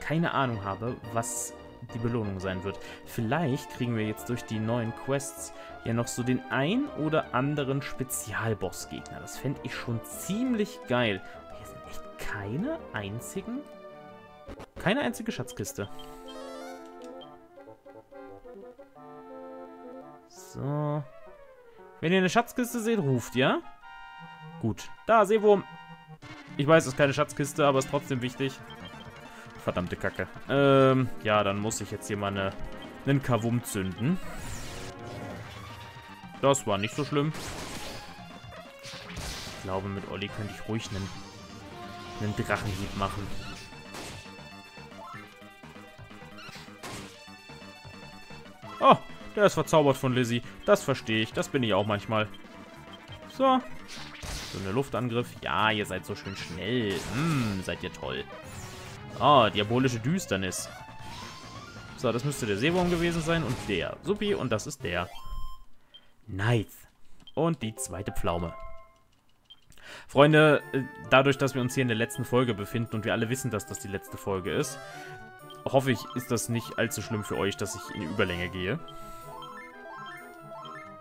keine Ahnung habe, was die Belohnung sein wird. Vielleicht kriegen wir jetzt durch die neuen Quests ja noch so den ein oder anderen Spezialbossgegner. Das fände ich schon ziemlich geil. Hier sind echt keine einzigen, keine einzige Schatzkiste. So. Wenn ihr eine Schatzkiste seht, ruft, ja? Gut. Da, Seewurm. Ich weiß, es ist keine Schatzkiste, aber ist trotzdem wichtig. Verdammte Kacke. Ähm, ja, dann muss ich jetzt hier mal eine, einen Kavum zünden. Das war nicht so schlimm. Ich glaube, mit Olli könnte ich ruhig einen, einen Drachenhieb machen. Oh, Der ist verzaubert von Lizzie. Das verstehe ich. Das bin ich auch manchmal. So. So eine Luftangriff. Ja, ihr seid so schön schnell. Hm, seid ihr toll. Ah, diabolische Düsternis. So, das müsste der Seewurm gewesen sein. Und der. Supi. Und das ist der. Nice. Und die zweite Pflaume. Freunde, dadurch, dass wir uns hier in der letzten Folge befinden und wir alle wissen, dass das die letzte Folge ist, hoffe ich, ist das nicht allzu schlimm für euch, dass ich in die Überlänge gehe.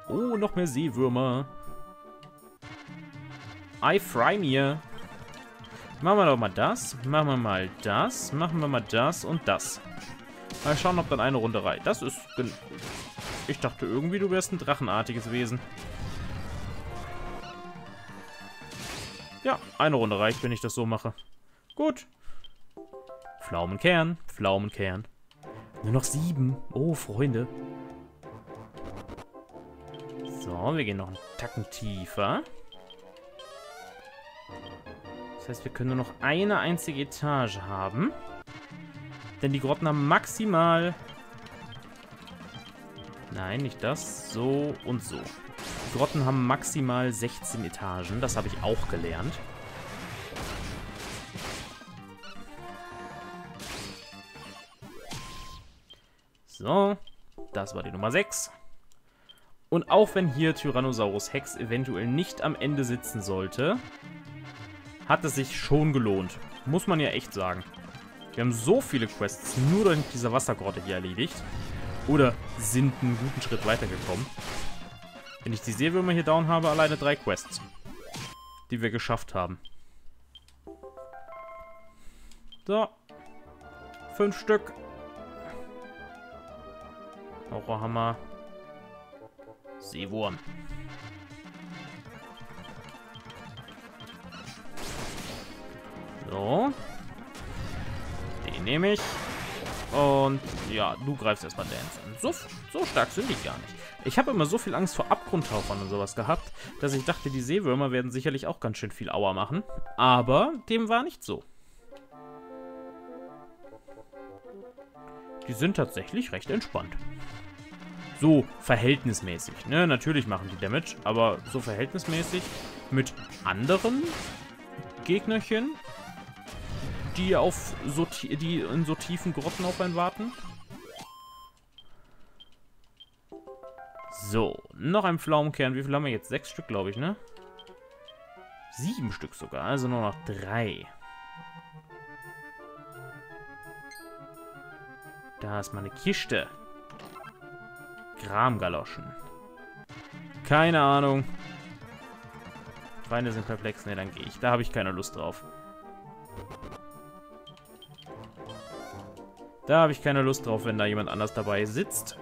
Oh, noch mehr Seewürmer. I fry mir. Machen wir doch mal das. Machen wir mal das. Machen wir mal das und das. Mal schauen, ob dann eine Runde reicht. Das ist... Ich dachte irgendwie, du wärst ein drachenartiges Wesen. Ja, eine Runde reicht, wenn ich das so mache. Gut. Pflaumenkern, Pflaumenkern. Nur noch sieben. Oh, Freunde. So, wir gehen noch einen Tacken tiefer. Das heißt, wir können nur noch eine einzige Etage haben. Denn die Grotten haben maximal... Nein, nicht das. So und so. Die Grotten haben maximal sechzehn Etagen. Das habe ich auch gelernt. So, das war die Nummer sechs. Und auch wenn hier Tyrannosaurus Rex eventuell nicht am Ende sitzen sollte, hat es sich schon gelohnt. Muss man ja echt sagen. Wir haben so viele Quests nur durch diese Wassergrotte hier erledigt. Oder sind einen guten Schritt weitergekommen. Wenn ich die Seewürmer hier down habe, alleine drei Quests, die wir geschafft haben. So. Fünf Stück. Horrorhammer. Seewurm. So. Den nehme ich. Und ja, du greifst erstmal Dance an. So, so stark sind die gar nicht. Ich habe immer so viel Angst vor Abgrundtauchern und sowas gehabt, dass ich dachte, die Seewürmer werden sicherlich auch ganz schön viel Aua machen. Aber dem war nicht so. Die sind tatsächlich recht entspannt. So verhältnismäßig. Ne, natürlich machen die Damage, aber so verhältnismäßig mit anderen Gegnerchen, die auf so, die in so tiefen Grotten auf einen warten. So, noch ein Pflaumenkern. Wie viel haben wir jetzt? Sechs Stück, glaube ich, ne? Sieben Stück sogar, also nur noch drei. Da ist meine Kiste. Kramgaloschen. Keine Ahnung. Feinde sind perplex. Ne, dann gehe ich. Da habe ich keine Lust drauf. Da habe ich keine Lust drauf, wenn da jemand anders dabei sitzt.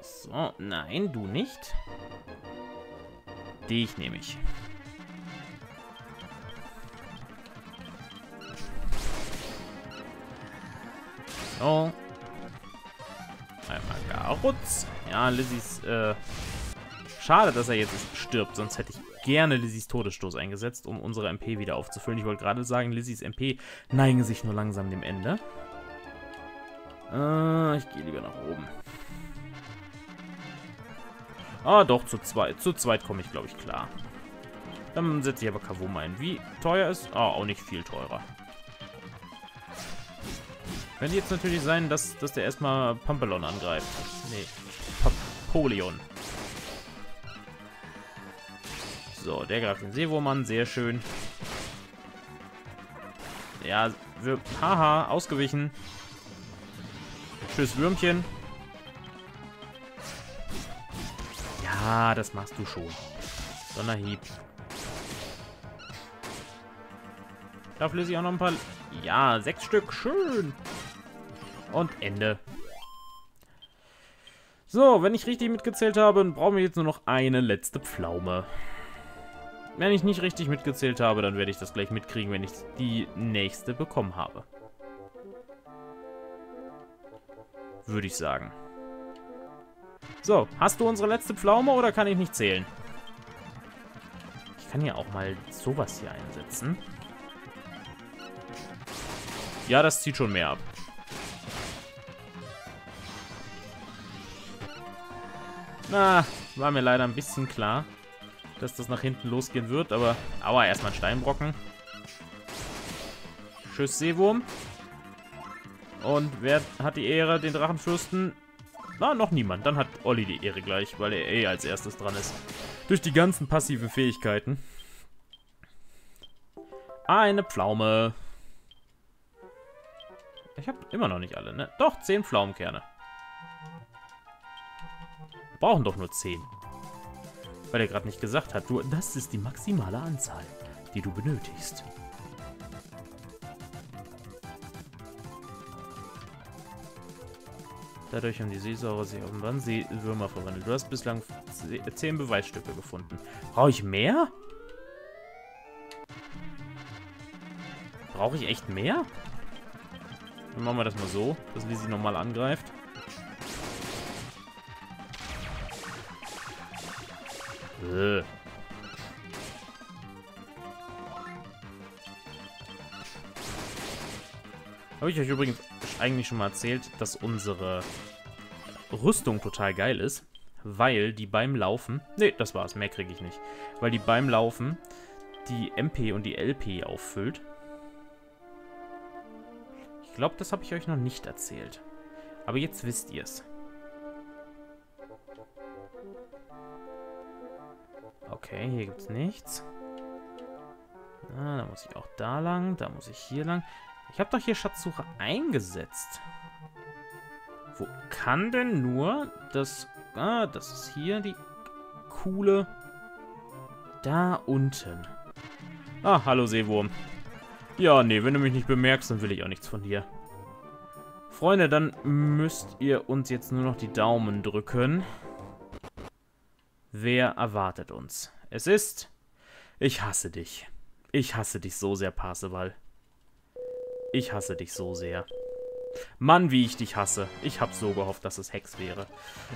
So, nein, du nicht. Dich nehme ich. So. Einmal Garutz. Ja, Lizzies, äh... Schade, dass er jetzt stirbt, sonst hätte ich gerne Lizzies Todesstoß eingesetzt, um unsere M P wieder aufzufüllen. Ich wollte gerade sagen, Lizzies M P neigen sich nur langsam dem Ende. Äh, ich gehe lieber nach oben. Ah, doch, zu zweit. Zu zweit komme ich, glaube ich, klar. Dann setze ich aber Kavum ein. Wie teuer ist? Ah, auch nicht viel teurer. Könnte jetzt natürlich sein, dass, dass der erstmal Pampelon angreift. Nee, Papolion. So, der greift den Seewurm an. Sehr schön. Ja, wir... Haha, ausgewichen. Tschüss, Würmchen. Ja, das machst du schon. Donnerhieb. Darf Lizzie auch noch ein paar... Ja, sechs Stück. Schön. Und Ende. So, wenn ich richtig mitgezählt habe, brauchen wir jetzt nur noch eine letzte Pflaume. Wenn ich nicht richtig mitgezählt habe, dann werde ich das gleich mitkriegen, wenn ich die nächste bekommen habe. Würde ich sagen. So, hast du unsere letzte Pflaume oder kann ich nicht zählen? Ich kann ja auch mal sowas hier einsetzen. Ja, das zieht schon mehr ab. Na, war mir leider ein bisschen klar, dass das nach hinten losgehen wird, aber aua, erstmal ein Steinbrocken. Tschüss, Seewurm. Und wer hat die Ehre, den Drachenfürsten? Na, noch niemand. Dann hat Olli die Ehre gleich, weil er eh als erstes dran ist. Durch die ganzen passiven Fähigkeiten. Eine Pflaume. Ich habe immer noch nicht alle, ne? Doch, zehn Pflaumenkerne. Wir brauchen doch nur zehn. Weil er gerade nicht gesagt hat, du, das ist die maximale Anzahl, die du benötigst. Dadurch haben die Seesäurer sich offenbar in Seewürmer verwandelt. Du hast bislang zehn Beweisstücke gefunden. Brauche ich mehr? Brauche ich echt mehr? Dann machen wir das mal so, dass Lizzie nochmal angreift. Äh. Habe ich euch übrigens eigentlich schon mal erzählt, dass unsere Rüstung total geil ist, weil die beim Laufen, nee, das war's, mehr kriege ich nicht, weil die beim Laufen die M P und die L P auffüllt. Ich glaube, das habe ich euch noch nicht erzählt, aber jetzt wisst ihr es. Okay, hier gibt es nichts. Ah, da muss ich auch da lang, da muss ich hier lang. Ich habe doch hier Schatzsuche eingesetzt. Wo kann denn nur das... Ah, das ist hier die coole... Da unten. Ah, hallo Seewurm. Ja, nee, wenn du mich nicht bemerkst, dann will ich auch nichts von dir. Freunde, dann müsst ihr uns jetzt nur noch die Daumen drücken. Wer erwartet uns? Es ist... Ich hasse dich. Ich hasse dich so sehr, Parseval. Ich hasse dich so sehr. Mann, wie ich dich hasse. Ich habe so gehofft, dass es Hex wäre.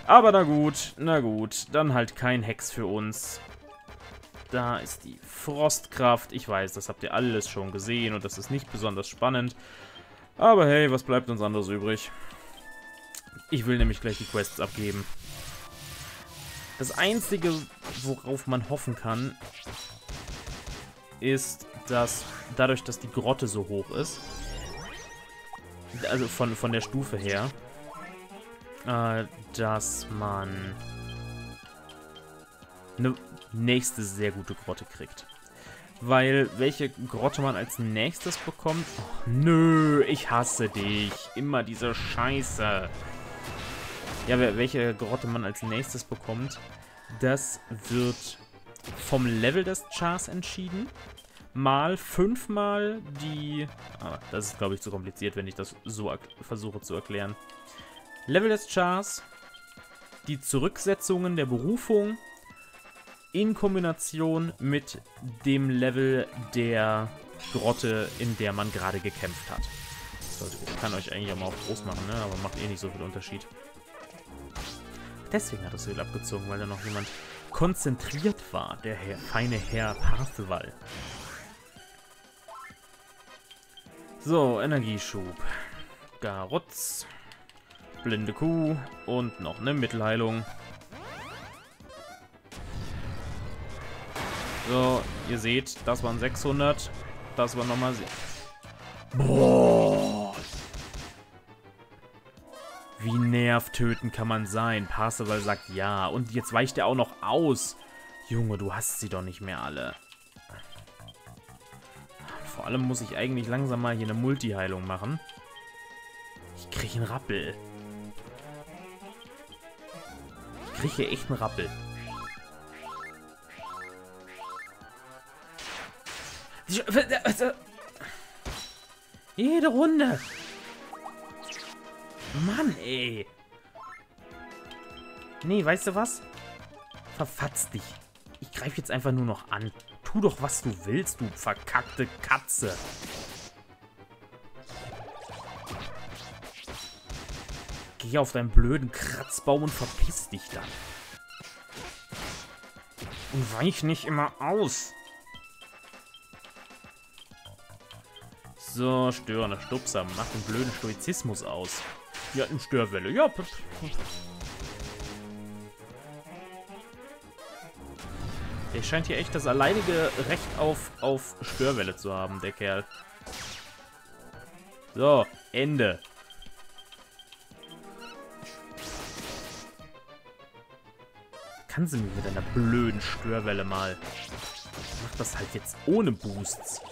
Aber na gut, na gut. Dann halt kein Hex für uns. Da ist die Frostkraft. Ich weiß, das habt ihr alles schon gesehen und das ist nicht besonders spannend. Aber hey, was bleibt uns anderes übrig? Ich will nämlich gleich die Quests abgeben. Das Einzige, worauf man hoffen kann, ist, dass dadurch, dass die Grotte so hoch ist, also von, von der Stufe her, äh, dass man eine nächste sehr gute Grotte kriegt. Weil, welche Grotte man als nächstes bekommt... Och, nö, ich hasse dich. Immer diese Scheiße. Ja, welche Grotte man als nächstes bekommt, das wird vom Level des Chars entschieden. Mal fünfmal die... Ah, das ist, glaube ich, zu kompliziert, wenn ich das so versuche zu erklären. Level des Chars, die Zurücksetzungen der Berufung in Kombination mit dem Level der Grotte, in der man gerade gekämpft hat. Ich kann euch eigentlich auch mal auf groß machen, ne? Aber macht eh nicht so viel Unterschied. Deswegen hat das Öl abgezogen, weil da noch jemand konzentriert war, der Herr, feine Herr Parseval. So, Energieschub. Garutz. Blinde Kuh. Und noch eine Mittelheilung. So, ihr seht, das waren sechshundert. Das waren nochmal sechs. Boah! Wie nervtötend kann man sein? Parseval sagt ja. Und jetzt weicht er auch noch aus. Junge, du hast sie doch nicht mehr alle. Vor allem muss ich eigentlich langsam mal hier eine Multiheilung machen. Ich kriege einen Rappel. Ich kriege hier echt einen Rappel. Jede Runde. Mann, ey. Nee, weißt du was? Verfatz dich. Ich greife jetzt einfach nur noch an. Tu doch, was du willst, du verkackte Katze. Geh auf deinen blöden Kratzbaum und verpiss dich dann. Und weich nicht immer aus. So, störender Stupser. Mach den blöden Stoizismus aus. Ja, in Störwelle. Ja, pf. Der scheint hier echt das alleinige Recht auf, auf Störwelle zu haben, der Kerl. So, Ende. Kann sie mir mit einer blöden Störwelle mal. Ich mach das halt jetzt ohne Boosts.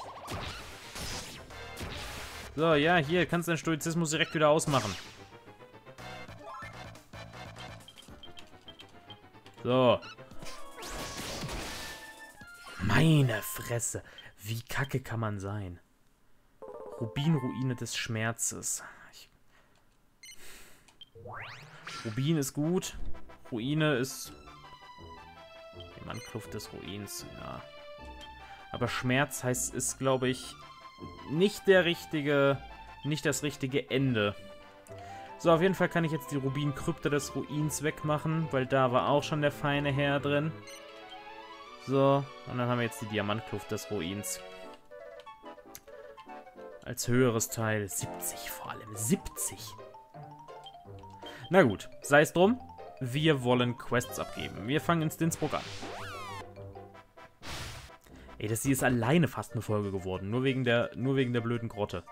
So, ja, hier kannst du deinen Stoizismus direkt wieder ausmachen. So. Meine Fresse. Wie kacke kann man sein? Rubinruine des Schmerzes. Ich... Rubin ist gut. Ruine ist... Die Mannkluft des Ruins, ja. Aber Schmerz heißt, ist, glaube ich, nicht der richtige... Nicht das richtige Ende. So, auf jeden Fall kann ich jetzt die Rubinkrypta des Ruins wegmachen, weil da war auch schon der feine Herr drin. So, und dann haben wir jetzt die Diamantkluft des Ruins. Als höheres Teil. siebzig vor allem. siebzig. Na gut, sei es drum. Wir wollen Quests abgeben. Wir fangen in Stinsburg an. Ey, das hier ist alleine fast eine Folge geworden. Nur wegen der, nur wegen der blöden Grotte.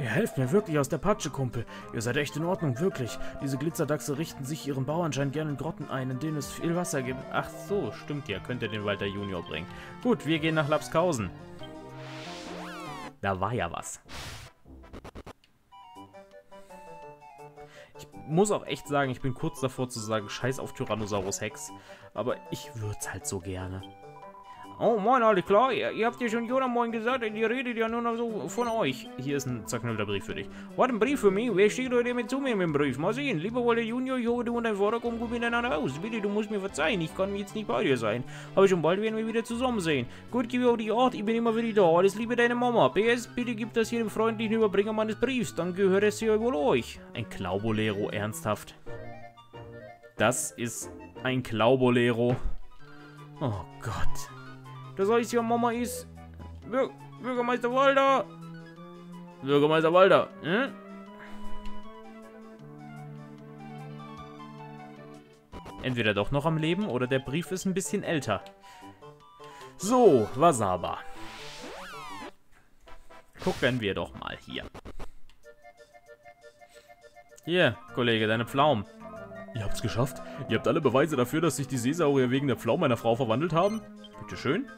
Ihr helft mir wirklich aus der Patsche, Kumpel. Ihr seid echt in Ordnung, wirklich. Diese Glitzerdachse richten sich ihren Bau anscheinend gerne in Grotten ein, in denen es viel Wasser gibt. Ach so, stimmt ja. Könnt ihr den Walter Junior bringen. Gut, wir gehen nach Lapskausen. Da war ja was. Ich muss auch echt sagen, ich bin kurz davor zu sagen, scheiß auf Tyrannosaurus Hex. Aber ich würde es halt so gerne. Oh, moin, alle klar. Ihr, ihr habt ja schon Jonah moin gesagt, ihr redet ja nur noch so von euch. Hier ist ein zerknüllter Brief für dich. Was, ein Brief für mich? Wer steht heute mit zu mir mit dem Brief? Mal sehen. Lieber Walter Junior, ich hoffe, du und dein Vater kommen gut miteinander aus. Bitte, du musst mir verzeihen. Ich kann jetzt nicht bei dir sein. Aber schon bald werden wir wieder zusammen sehen. Gut, gib mir auch die Art. Ich bin immer wieder da. Alles Liebe deine Mama. P S, bitte gib das hier dem freundlichen Überbringer meines Briefs. Dann gehört es hier wohl euch. Ein Klaubolero, ernsthaft. Das ist ein Klaubolero. Oh Gott. Das heißt ja, Mama ist... Bür Bürgermeister Walder! Bürgermeister Walder! Hm? Entweder doch noch am Leben oder der Brief ist ein bisschen älter. So, Wasaba. Gucken wir doch mal hier. Hier, Kollege, deine Pflaumen. Ihr habt's geschafft? Ihr habt alle Beweise dafür, dass sich die Seesaurier wegen der Pflaumen meiner Frau verwandelt haben? Bitteschön.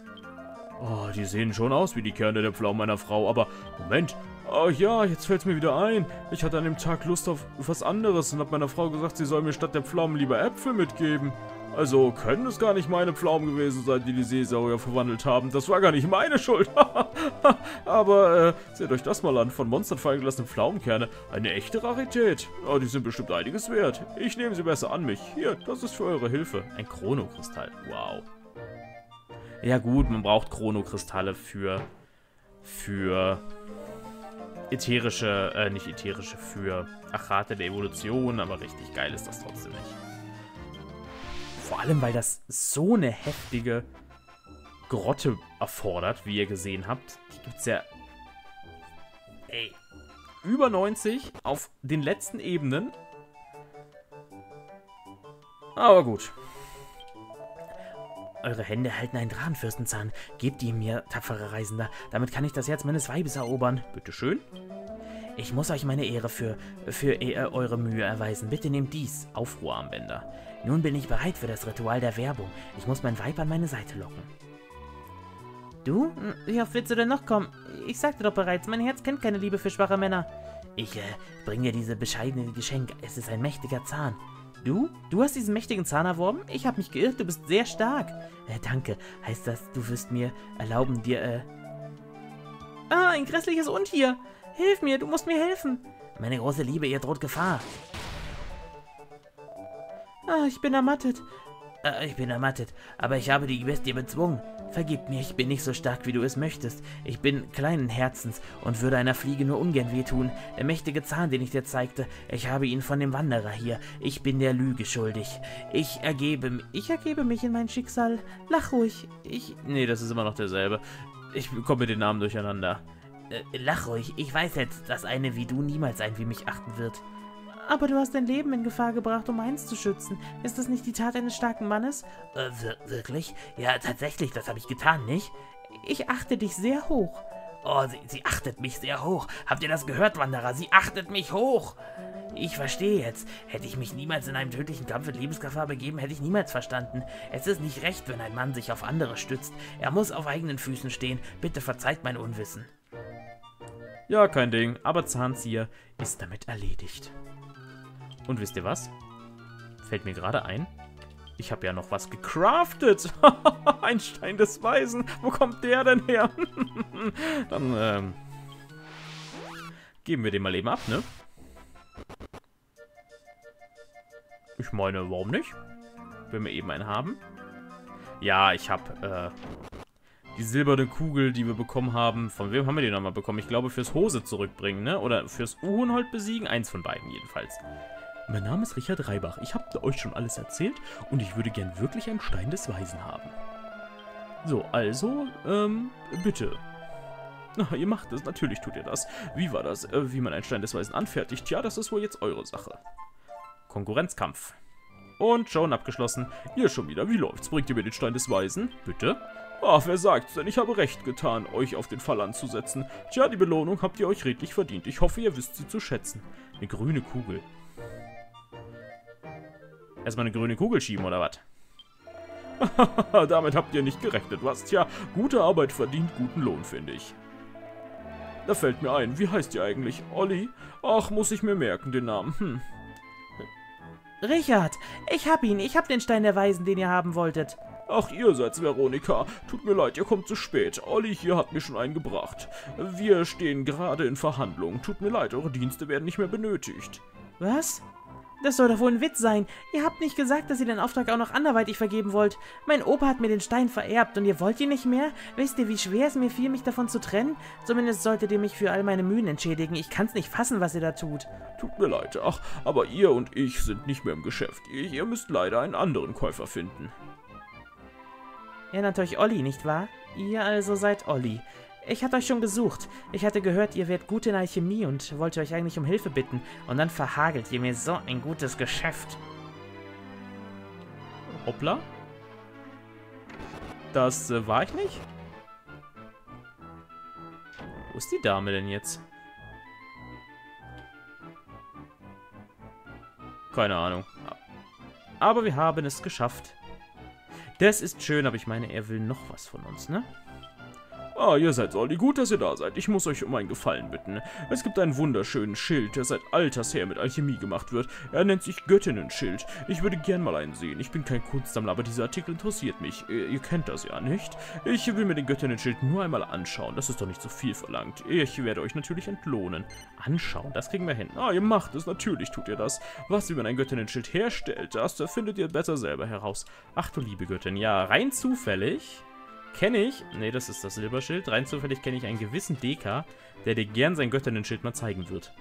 Oh, die sehen schon aus wie die Kerne der Pflaumen meiner Frau, aber Moment. Oh ja, jetzt fällt's mir wieder ein. Ich hatte an dem Tag Lust auf was anderes und hab meiner Frau gesagt, sie soll mir statt der Pflaumen lieber Äpfel mitgeben. Also können es gar nicht meine Pflaumen gewesen sein, die die Seesaurier verwandelt haben. Das war gar nicht meine Schuld. Aber äh, seht euch das mal an. Von Monstern fallen gelassene Pflaumenkerne. Eine echte Rarität. Oh, die sind bestimmt einiges wert. Ich nehme sie besser an mich. Hier, das ist für eure Hilfe. Ein Chronokrastall. Wow. Ja gut, man braucht Chronokristalle für, für ätherische, äh, nicht ätherische, für Achate der Evolution, aber richtig geil ist das trotzdem nicht. Vor allem, weil das so eine heftige Grotte erfordert, wie ihr gesehen habt. Die gibt's ja, ey, über neunzig auf den letzten Ebenen. Aber gut. Eure Hände halten einen Drachenfürstenzahn. Gebt ihn mir, tapfere Reisender. Damit kann ich das Herz meines Weibes erobern. Bitteschön. Ich muss euch meine Ehre für, für e eure Mühe erweisen. Bitte nehmt dies. Aufruhrarmbänder. Nun bin ich bereit für das Ritual der Werbung. Ich muss mein Weib an meine Seite locken. Du? Wie oft willst du denn noch kommen? Ich sagte doch bereits, mein Herz kennt keine Liebe für schwache Männer. Ich äh, bringe dir dieses bescheidene Geschenk. Es ist ein mächtiger Zahn. Du? Du hast diesen mächtigen Zahn erworben? Ich habe mich geirrt, du bist sehr stark. Äh, danke. Heißt das, du wirst mir erlauben, dir, äh... Ah, ein grässliches Untier! Hilf mir, du musst mir helfen! Meine große Liebe, ihr droht Gefahr. Ah, ich bin ermattet. Äh, ich bin ermattet, aber ich habe die Bestie bezwungen. Vergib mir, ich bin nicht so stark, wie du es möchtest. Ich bin kleinen Herzens und würde einer Fliege nur ungern wehtun. Der mächtige Zahn, den ich dir zeigte, ich habe ihn von dem Wanderer hier. Ich bin der Lüge schuldig. Ich ergebe, ich ergebe mich in mein Schicksal. Lach ruhig. Ich... Nee, das ist immer noch derselbe. Ich komme mit den Namen durcheinander. Äh, lach ruhig. Ich weiß jetzt, dass eine wie du niemals einen wie mich achten wird. Aber du hast dein Leben in Gefahr gebracht, um meins zu schützen. Ist das nicht die Tat eines starken Mannes? Äh, wirklich? Ja, tatsächlich, das habe ich getan, nicht? Ich achte dich sehr hoch. Oh, sie, sie achtet mich sehr hoch. Habt ihr das gehört, Wanderer? Sie achtet mich hoch. Ich verstehe jetzt. Hätte ich mich niemals in einem tödlichen Kampf mit Lebensgefahr begeben, hätte ich niemals verstanden. Es ist nicht recht, wenn ein Mann sich auf andere stützt. Er muss auf eigenen Füßen stehen. Bitte verzeiht mein Unwissen. Ja, kein Ding. Aber Zahnzieher ist damit erledigt. Und wisst ihr was? Fällt mir gerade ein. Ich habe ja noch was gecraftet. Ein Stein des Weisen. Wo kommt der denn her? Dann ähm, geben wir den mal eben ab, ne? Ich meine, warum nicht? Wenn wir eben einen haben. Ja, ich habe äh, die silberne Kugel, die wir bekommen haben. Von wem haben wir die nochmal bekommen? Ich glaube, fürs Hose zurückbringen, ne? Oder fürs Unhold besiegen. Eins von beiden jedenfalls. Mein Name ist Richard Reibach. Ich habe euch schon alles erzählt und ich würde gern wirklich einen Stein des Weisen haben. So, also, ähm, bitte. Na, ihr macht es. Natürlich tut ihr das. Wie war das? Äh, wie man einen Stein des Weisen anfertigt? Ja, das ist wohl jetzt eure Sache. Konkurrenzkampf. Und schon abgeschlossen. Ihr schon wieder. Wie läuft's? Bringt ihr mir den Stein des Weisen? Bitte? Ah, wer sagt's denn? Ich habe recht getan, euch auf den Fall anzusetzen. Tja, die Belohnung habt ihr euch redlich verdient. Ich hoffe, ihr wisst sie zu schätzen. Eine grüne Kugel. Erstmal eine grüne Kugel schieben, oder was? Damit habt ihr nicht gerechnet, was? Tja, gute Arbeit verdient guten Lohn, finde ich. Da fällt mir ein, wie heißt ihr eigentlich? Olli? Ach, muss ich mir merken, den Namen. Hm. Richard, ich hab ihn. Ich hab den Stein der Weisen, den ihr haben wolltet. Ach, ihr seid's, Veronika. Tut mir leid, ihr kommt zu spät. Olli hier hat mir schon einen gebracht. Wir stehen gerade in Verhandlungen. Tut mir leid, eure Dienste werden nicht mehr benötigt. Was? Das soll doch wohl ein Witz sein. Ihr habt nicht gesagt, dass ihr den Auftrag auch noch anderweitig vergeben wollt. Mein Opa hat mir den Stein vererbt und ihr wollt ihn nicht mehr? Wisst ihr, wie schwer es mir fiel, mich davon zu trennen? Zumindest solltet ihr mich für all meine Mühen entschädigen. Ich kann's nicht fassen, was ihr da tut. Tut mir leid. Ach, aber ihr und ich sind nicht mehr im Geschäft. Ihr, ihr müsst leider einen anderen Käufer finden. Ihr nennt euch Olli, nicht wahr? Ihr also seid Olli. Ich hatte euch schon gesucht. Ich hatte gehört, ihr wärt gut in Alchemie und wollte euch eigentlich um Hilfe bitten. Und dann verhagelt ihr mir so ein gutes Geschäft. Hoppla. Das äh, war ich nicht? Wo ist die Dame denn jetzt? Keine Ahnung. Aber wir haben es geschafft. Das ist schön, aber ich meine, er will noch was von uns, ne? Ah, ihr seid Olli. Gut, dass ihr da seid. Ich muss euch um einen Gefallen bitten. Es gibt einen wunderschönen Schild, der seit alters her mit Alchemie gemacht wird. Er nennt sich Göttinnenschild. Ich würde gern mal einen sehen. Ich bin kein Kunstsammler, aber dieser Artikel interessiert mich. Ihr, ihr kennt das ja, nicht? Ich will mir den Göttinnenschild nur einmal anschauen. Das ist doch nicht so viel verlangt. Ich werde euch natürlich entlohnen. Anschauen, das kriegen wir hin. Ah, ihr macht es. Natürlich tut ihr das. Was, wie man ein Göttinnenschild herstellt, das findet ihr besser selber heraus. Ach du liebe Göttin. Ja, rein zufällig... Kenne ich, nee, das ist das Silberschild, rein zufällig kenne ich einen gewissen Deka, der dir gern sein Göttinnenschild mal zeigen wird.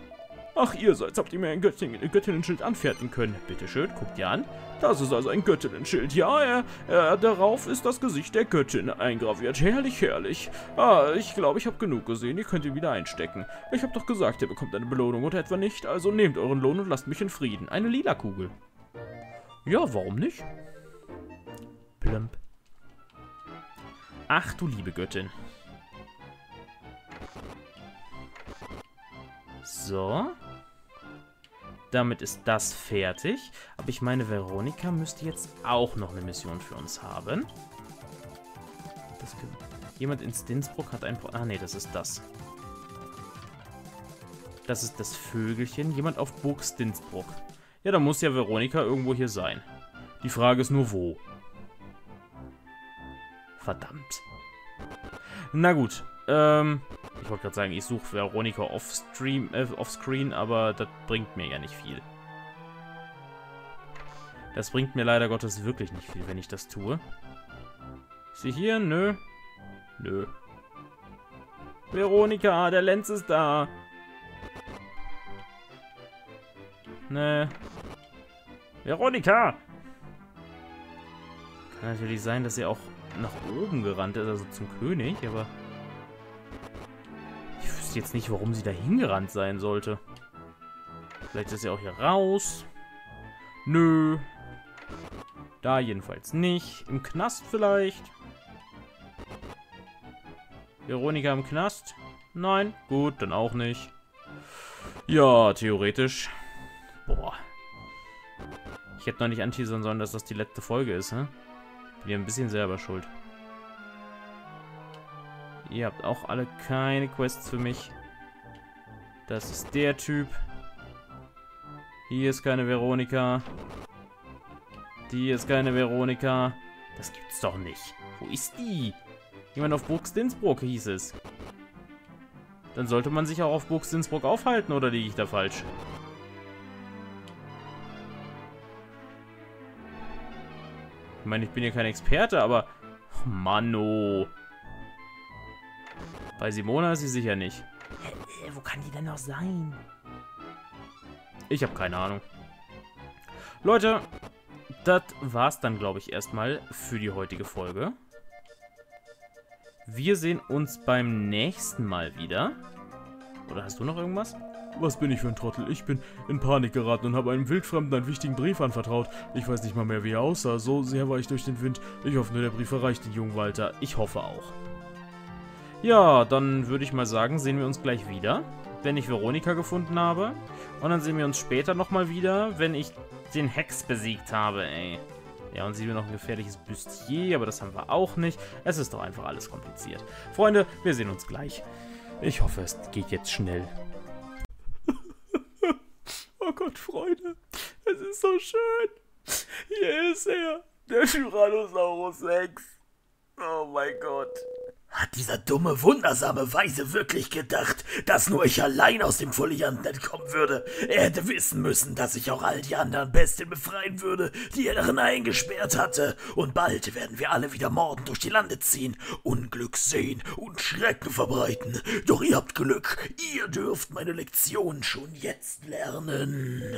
Ach, ihr seid's, habt ihr mir ein Göttinnenschild anfertigen können? Bitteschön, guckt ihr an. Das ist also ein Göttinnenschild. Ja, er, er, darauf ist das Gesicht der Göttin eingraviert. Herrlich, herrlich. Ah, ich glaube, ich habe genug gesehen. Ihr könnt ihn wieder einstecken. Ich habe doch gesagt, ihr bekommt eine Belohnung oder etwa nicht, also nehmt euren Lohn und lasst mich in Frieden. Eine lila Kugel. Ja, warum nicht? Plump. Ach du liebe Göttin. So. Damit ist das fertig. Aber ich meine, Veronika müsste jetzt auch noch eine Mission für uns haben. Das, jemand in Stinsbruck hat ein... Ah nee, das ist das. Das ist das Vögelchen. Jemand auf Burg Stinsbruck. Ja, da muss ja Veronika irgendwo hier sein. Die Frage ist nur, wo? Verdammt. Na gut. Ähm, ich wollte gerade sagen, ich suche Veronika off-stream, äh, off-screen, aber das bringt mir ja nicht viel. Das bringt mir leider Gottes wirklich nicht viel, wenn ich das tue. Ist sie hier? Nö. Nö. Veronika, der Lenz ist da. Nö. Veronika! Kann natürlich sein, dass ihr auch nach oben gerannt ist, also zum König, aber ich wüsste jetzt nicht, warum sie da hingerannt sein sollte. Vielleicht ist er auch hier raus. Nö. Da jedenfalls nicht. Im Knast vielleicht. Veronika im Knast? Nein. Gut, dann auch nicht. Ja, theoretisch. Boah. Ich hätte noch nicht anteasern sollen, dass das die letzte Folge ist, ne? Bin ja ein bisschen selber schuld. Ihr habt auch alle keine Quests für mich. Das ist der Typ. Hier ist keine Veronika. Die ist keine Veronika. Das gibt's doch nicht. Wo ist die? Jemand auf Burg Stinsbruck hieß es. Dann sollte man sich auch auf Burg Stinsbruck aufhalten, oder liege ich da falsch? Ich meine, ich bin ja kein Experte, aber... Oh Mann, oh. Bei Simona ist sie sicher nicht. Hä, wo kann die denn noch sein? Ich habe keine Ahnung. Leute, das war's dann, glaube ich, erstmal für die heutige Folge. Wir sehen uns beim nächsten Mal wieder. Oder hast du noch irgendwas? Was bin ich für ein Trottel? Ich bin in Panik geraten und habe einem Wildfremden einen wichtigen Brief anvertraut. Ich weiß nicht mal mehr, wie er aussah. So sehr war ich durch den Wind. Ich hoffe nur, der Brief erreicht den jungen Walter. Ich hoffe auch. Ja, dann würde ich mal sagen, sehen wir uns gleich wieder, wenn ich Veronika gefunden habe. Und dann sehen wir uns später nochmal wieder, wenn ich den Hex besiegt habe, ey. Ja, und sehen wir noch ein gefährliches Bustier, aber das haben wir auch nicht. Es ist doch einfach alles kompliziert. Freunde, wir sehen uns gleich. Ich hoffe, es geht jetzt schnell. Oh Gott, Freunde, es ist so schön. Hier ist er, der Tyrannosaurus Rex. Oh mein Gott. Hat dieser dumme, wundersame Weise wirklich gedacht, dass nur ich allein aus dem Folianten entkommen würde? Er hätte wissen müssen, dass ich auch all die anderen Bestien befreien würde, die er darin eingesperrt hatte. Und bald werden wir alle wieder mordend durch die Lande ziehen, Unglück sehen und Schrecken verbreiten. Doch ihr habt Glück, ihr dürft meine Lektion schon jetzt lernen.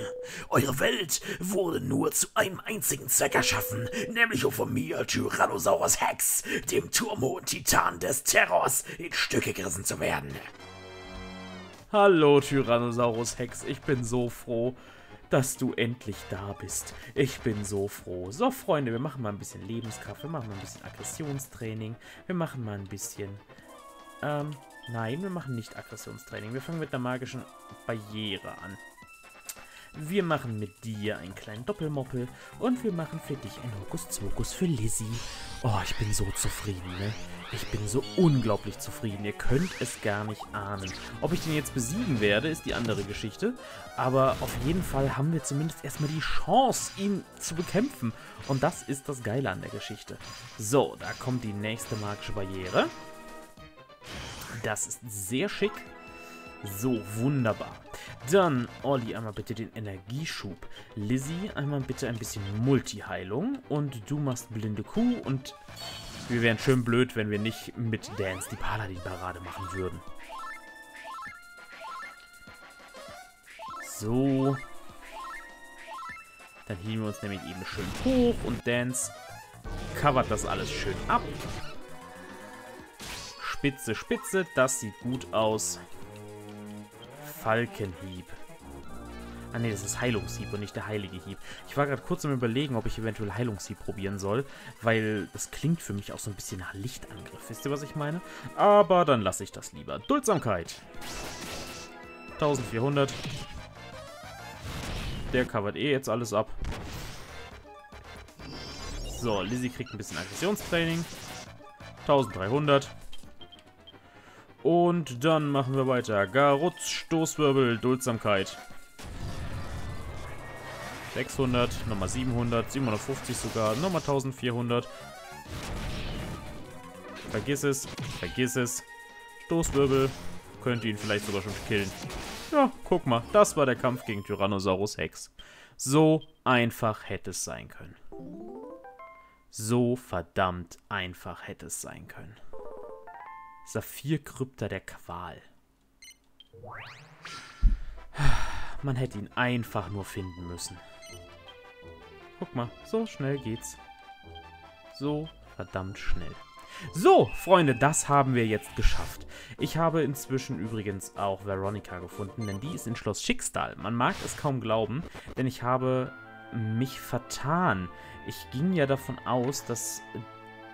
Eure Welt wurde nur zu einem einzigen Zweck erschaffen, nämlich um von mir, Tyrannosaurus Rex, dem turmhohen Titan des Terrors, in Stücke gerissen zu werden. Hallo Tyrannosaurus Rex, ich bin so froh, dass du endlich da bist. Ich bin so froh. So Freunde, wir machen mal ein bisschen Lebenskraft, wir machen mal ein bisschen Aggressionstraining, wir machen mal ein bisschen... Ähm, nein, wir machen nicht Aggressionstraining, wir fangen mit einer magischen Barriere an. Wir machen mit dir einen kleinen Doppelmoppel und wir machen für dich einen Hokus-Zwokus für Lizzie. Oh, ich bin so zufrieden, ne? Ich bin so unglaublich zufrieden. Ihr könnt es gar nicht ahnen. Ob ich den jetzt besiegen werde, ist die andere Geschichte. Aber auf jeden Fall haben wir zumindest erstmal die Chance, ihn zu bekämpfen. Und das ist das Geile an der Geschichte. So, da kommt die nächste magische Barriere. Das ist sehr schick. So, wunderbar. Dann, Olli, einmal bitte den Energieschub. Lizzie, einmal bitte ein bisschen Multiheilung. Und du machst blinde Kuh und... Wir wären schön blöd, wenn wir nicht mit Dance die Paladin-Parade machen würden. So. Dann hielten wir uns nämlich eben schön hoch und Dance covert das alles schön ab. Spitze, Spitze, das sieht gut aus. Falkenhieb. Ah ne, das ist Heilungshieb und nicht der heilige Hieb. Ich war gerade kurz am Überlegen, ob ich eventuell Heilungshieb probieren soll, weil das klingt für mich auch so ein bisschen nach Lichtangriff. Wisst ihr, was ich meine? Aber dann lasse ich das lieber. Duldsamkeit. vierzehnhundert. Der covert eh jetzt alles ab. So, Lizzie kriegt ein bisschen Aggressionstraining. dreizehnhundert. Und dann machen wir weiter. Garutz, Stoßwirbel, Duldsamkeit. sechshundert, nochmal siebenhundert, siebenhundertfünfzig sogar, nochmal vierzehnhundert. Vergiss es, vergiss es. Stoßwirbel könnte ihn vielleicht sogar schon killen. Ja, guck mal, das war der Kampf gegen Tyrannosaurus Rex. So einfach hätte es sein können. So verdammt einfach hätte es sein können. Saphirkrypta der Qual. Man hätte ihn einfach nur finden müssen. Guck mal, so schnell geht's. So verdammt schnell. So, Freunde, das haben wir jetzt geschafft. Ich habe inzwischen übrigens auch Veronica gefunden, denn die ist in Schloss Schicksal. Man mag es kaum glauben, denn ich habe mich vertan. Ich ging ja davon aus, dass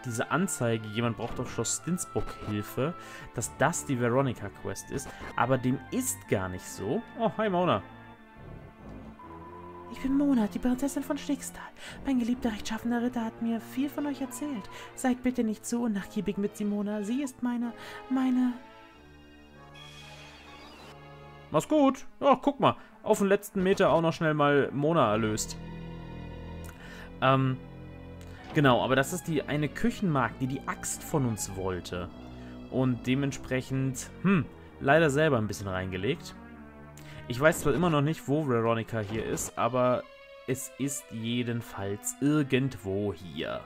diese Anzeige, jemand braucht auf Schloss Stinsburg Hilfe, dass das die Veronica-Quest ist, aber dem ist gar nicht so. Oh, hi Mona. Ich bin Mona, die Prinzessin von Schicksal. Mein geliebter, rechtschaffener Ritter hat mir viel von euch erzählt. Seid bitte nicht so unnachgiebig mit Simona. Sie ist meine, meine... Mach's gut. Ach, guck mal. Auf den letzten Meter auch noch schnell mal Mona erlöst. Ähm, genau, aber das ist die eine Küchenmagd, die die Axt von uns wollte. Und dementsprechend, hm, leider selber ein bisschen reingelegt. Ich weiß zwar immer noch nicht, wo Veronica hier ist, aber es ist jedenfalls irgendwo hier.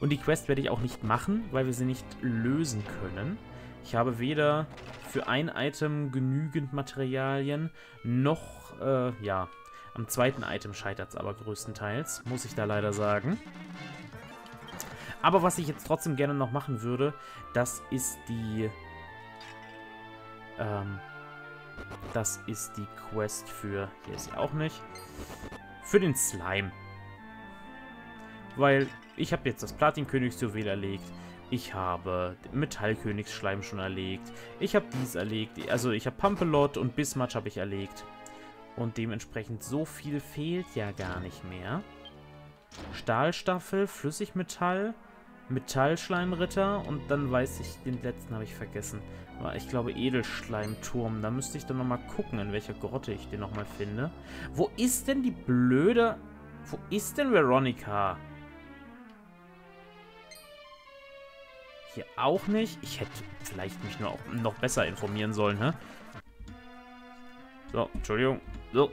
Und die Quest werde ich auch nicht machen, weil wir sie nicht lösen können. Ich habe weder für ein Item genügend Materialien, noch, äh, ja, am zweiten Item scheitert es aber größtenteils, muss ich da leider sagen. Aber was ich jetzt trotzdem gerne noch machen würde, das ist die, ähm... Das ist die Quest für... Hier ist sie auch nicht. Für den Slime. Weil ich habe jetzt das Platin-Königsjuwel erlegt. Ich habe den Metallkönigsschleim schon erlegt. Ich habe dies erlegt. Also ich habe Pampelot und Bismatsch habe ich erlegt. Und dementsprechend so viel fehlt ja gar nicht mehr. Stahlstaffel, Flüssigmetall, Metallschleimritter und dann weiß ich, den letzten habe ich vergessen. Ich glaube Edelschleimturm. Da müsste ich dann nochmal gucken, in welcher Grotte ich den nochmal finde. Wo ist denn die blöde... Wo ist denn Veronica? Hier auch nicht. Ich hätte vielleicht mich noch, noch besser informieren sollen, hä? So, Entschuldigung. So.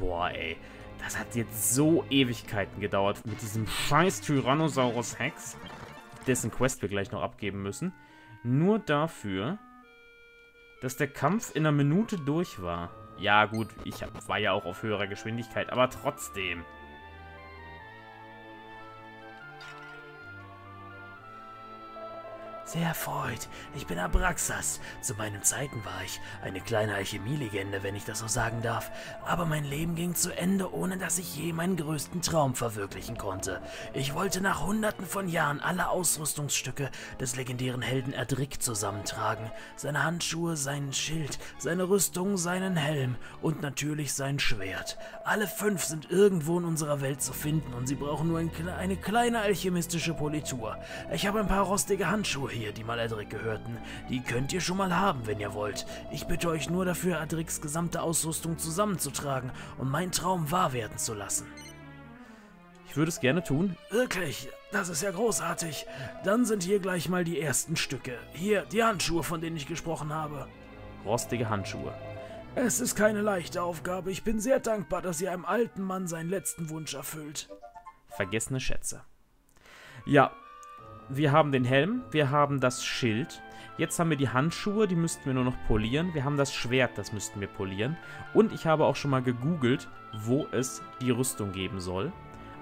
Boah, ey. Das hat jetzt so Ewigkeiten gedauert mit diesem scheiß Tyrannosaurus Rex, dessen Quest wir gleich noch abgeben müssen. Nur dafür, dass der Kampf in einer Minute durch war. Ja gut, ich war ja auch auf höherer Geschwindigkeit, aber trotzdem. Sehr erfreut. Ich bin Abraxas. Zu meinen Zeiten war ich eine kleine Alchemielegende, wenn ich das so sagen darf. Aber mein Leben ging zu Ende, ohne dass ich je meinen größten Traum verwirklichen konnte. Ich wollte nach hunderten von Jahren alle Ausrüstungsstücke des legendären Helden Erdrick zusammentragen. Seine Handschuhe, seinen Schild, seine Rüstung, seinen Helm und natürlich sein Schwert. Alle fünf sind irgendwo in unserer Welt zu finden und sie brauchen nur eine kleine alchemistische Politur. Ich habe ein paar rostige Handschuhe hier, die mal Erdrick gehörten. Die könnt ihr schon mal haben, wenn ihr wollt. Ich bitte euch nur dafür, Erdricks gesamte Ausrüstung zusammenzutragen und meinen Traum wahr werden zu lassen. Ich würde es gerne tun. Wirklich? Das ist ja großartig. Dann sind hier gleich mal die ersten Stücke. Hier, die Handschuhe, von denen ich gesprochen habe. Rostige Handschuhe. Es ist keine leichte Aufgabe. Ich bin sehr dankbar, dass ihr einem alten Mann seinen letzten Wunsch erfüllt. Vergessene Schätze. Ja. Wir haben den Helm, wir haben das Schild, jetzt haben wir die Handschuhe, die müssten wir nur noch polieren, wir haben das Schwert, das müssten wir polieren und ich habe auch schon mal gegoogelt, wo es die Rüstung geben soll,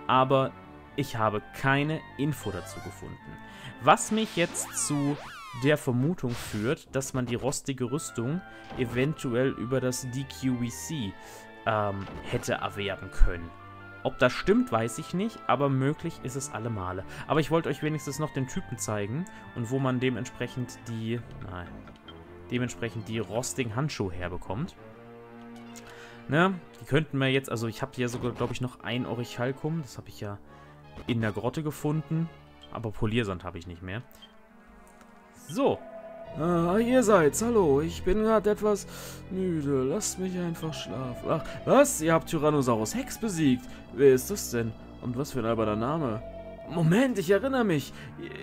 aber ich habe keine Info dazu gefunden. Was mich jetzt zu der Vermutung führt, dass man die rostige Rüstung eventuell über das D Q B C ähm, hätte erwerben können. Ob das stimmt, weiß ich nicht, aber möglich ist es alle Male. Aber ich wollte euch wenigstens noch den Typen zeigen und wo man dementsprechend die, nein, dementsprechend die rostigen Handschuhe herbekommt. Ne, die könnten wir jetzt, also ich habe hier sogar, glaube ich, noch ein Orichalcum, das habe ich ja in der Grotte gefunden, aber Poliersand habe ich nicht mehr. So. Ah, ihr seid's. Hallo, ich bin gerade etwas müde. Lasst mich einfach schlafen. Ach, was? Ihr habt Tyrannosaurus Rex besiegt? Wer ist das denn? Und was für ein alberner Name? Moment, ich erinnere mich.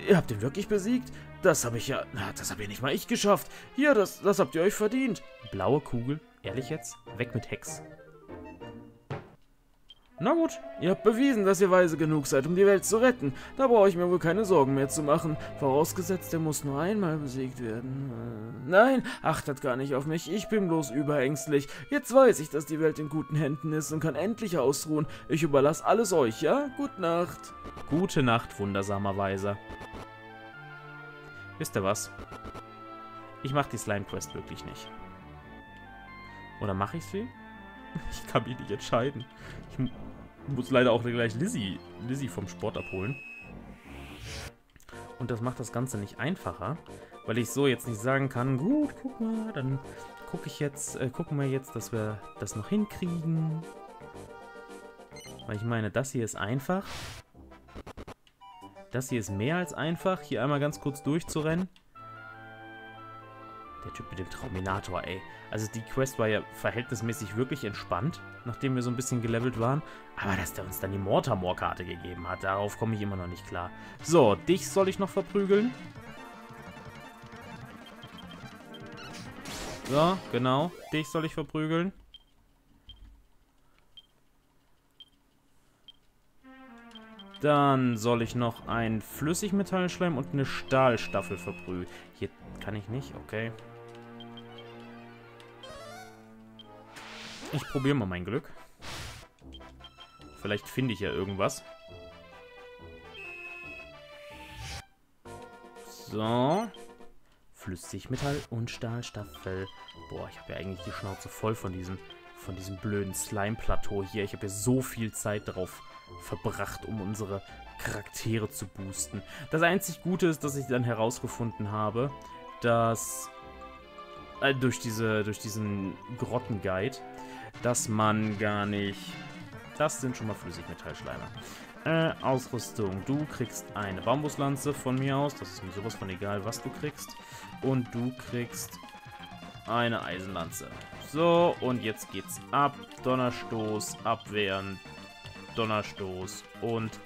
Ihr habt ihn wirklich besiegt? Das habe ich ja... Na, das habe ja nicht mal ich geschafft. Hier, das, das habt ihr euch verdient. Blaue Kugel? Ehrlich jetzt? Weg mit Hex. Na gut, ihr habt bewiesen, dass ihr weise genug seid, um die Welt zu retten. Da brauche ich mir wohl keine Sorgen mehr zu machen. Vorausgesetzt, der muss nur einmal besiegt werden. Äh, nein, achtet gar nicht auf mich. Ich bin bloß überängstlich. Jetzt weiß ich, dass die Welt in guten Händen ist und kann endlich ausruhen. Ich überlasse alles euch, ja? Gute Nacht. Gute Nacht, wundersamer Weiser. Wisst ihr was? Ich mache die Slime-Quest wirklich nicht. Oder mache ich sie? Ich kann mich nicht entscheiden. Ich muss leider auch gleich Lizzie, Lizzie vom Sport abholen. Und das macht das Ganze nicht einfacher, weil ich so jetzt nicht sagen kann, gut, guck mal, dann gucke ich jetzt, äh, gucken wir jetzt, dass wir das noch hinkriegen. Weil ich meine, das hier ist einfach. Das hier ist mehr als einfach. Hier einmal ganz kurz durchzurennen. Der Typ mit dem Trauminator, ey. Also die Quest war ja verhältnismäßig wirklich entspannt, nachdem wir so ein bisschen gelevelt waren. Aber dass der uns dann die Mortamore-Karte gegeben hat, darauf komme ich immer noch nicht klar. So, dich soll ich noch verprügeln. So, genau. Dich soll ich verprügeln. Dann soll ich noch einen Flüssigmetallschleim und eine Stahlstaffel verprügeln. Hier kann ich nicht, okay. Ich probiere mal mein Glück. Vielleicht finde ich ja irgendwas. So. Flüssigmetall und Stahlstaffel. Boah, ich habe ja eigentlich die Schnauze voll von diesem, von diesem blöden Slime-Plateau hier. Ich habe ja so viel Zeit drauf verbracht, um unsere Charaktere zu boosten. Das einzig Gute ist, dass ich dann herausgefunden habe, dass äh, durch diese, durch diesen Grottenguide, dass man gar nicht... Das sind schon mal Flüssigmetallschleime. Äh, Ausrüstung. Du kriegst eine Bambuslanze von mir aus. Das ist mir sowas von egal, was du kriegst. Und du kriegst eine Eisenlanze. So, und jetzt geht's ab. Donnerstoß, abwehren, Donnerstoß und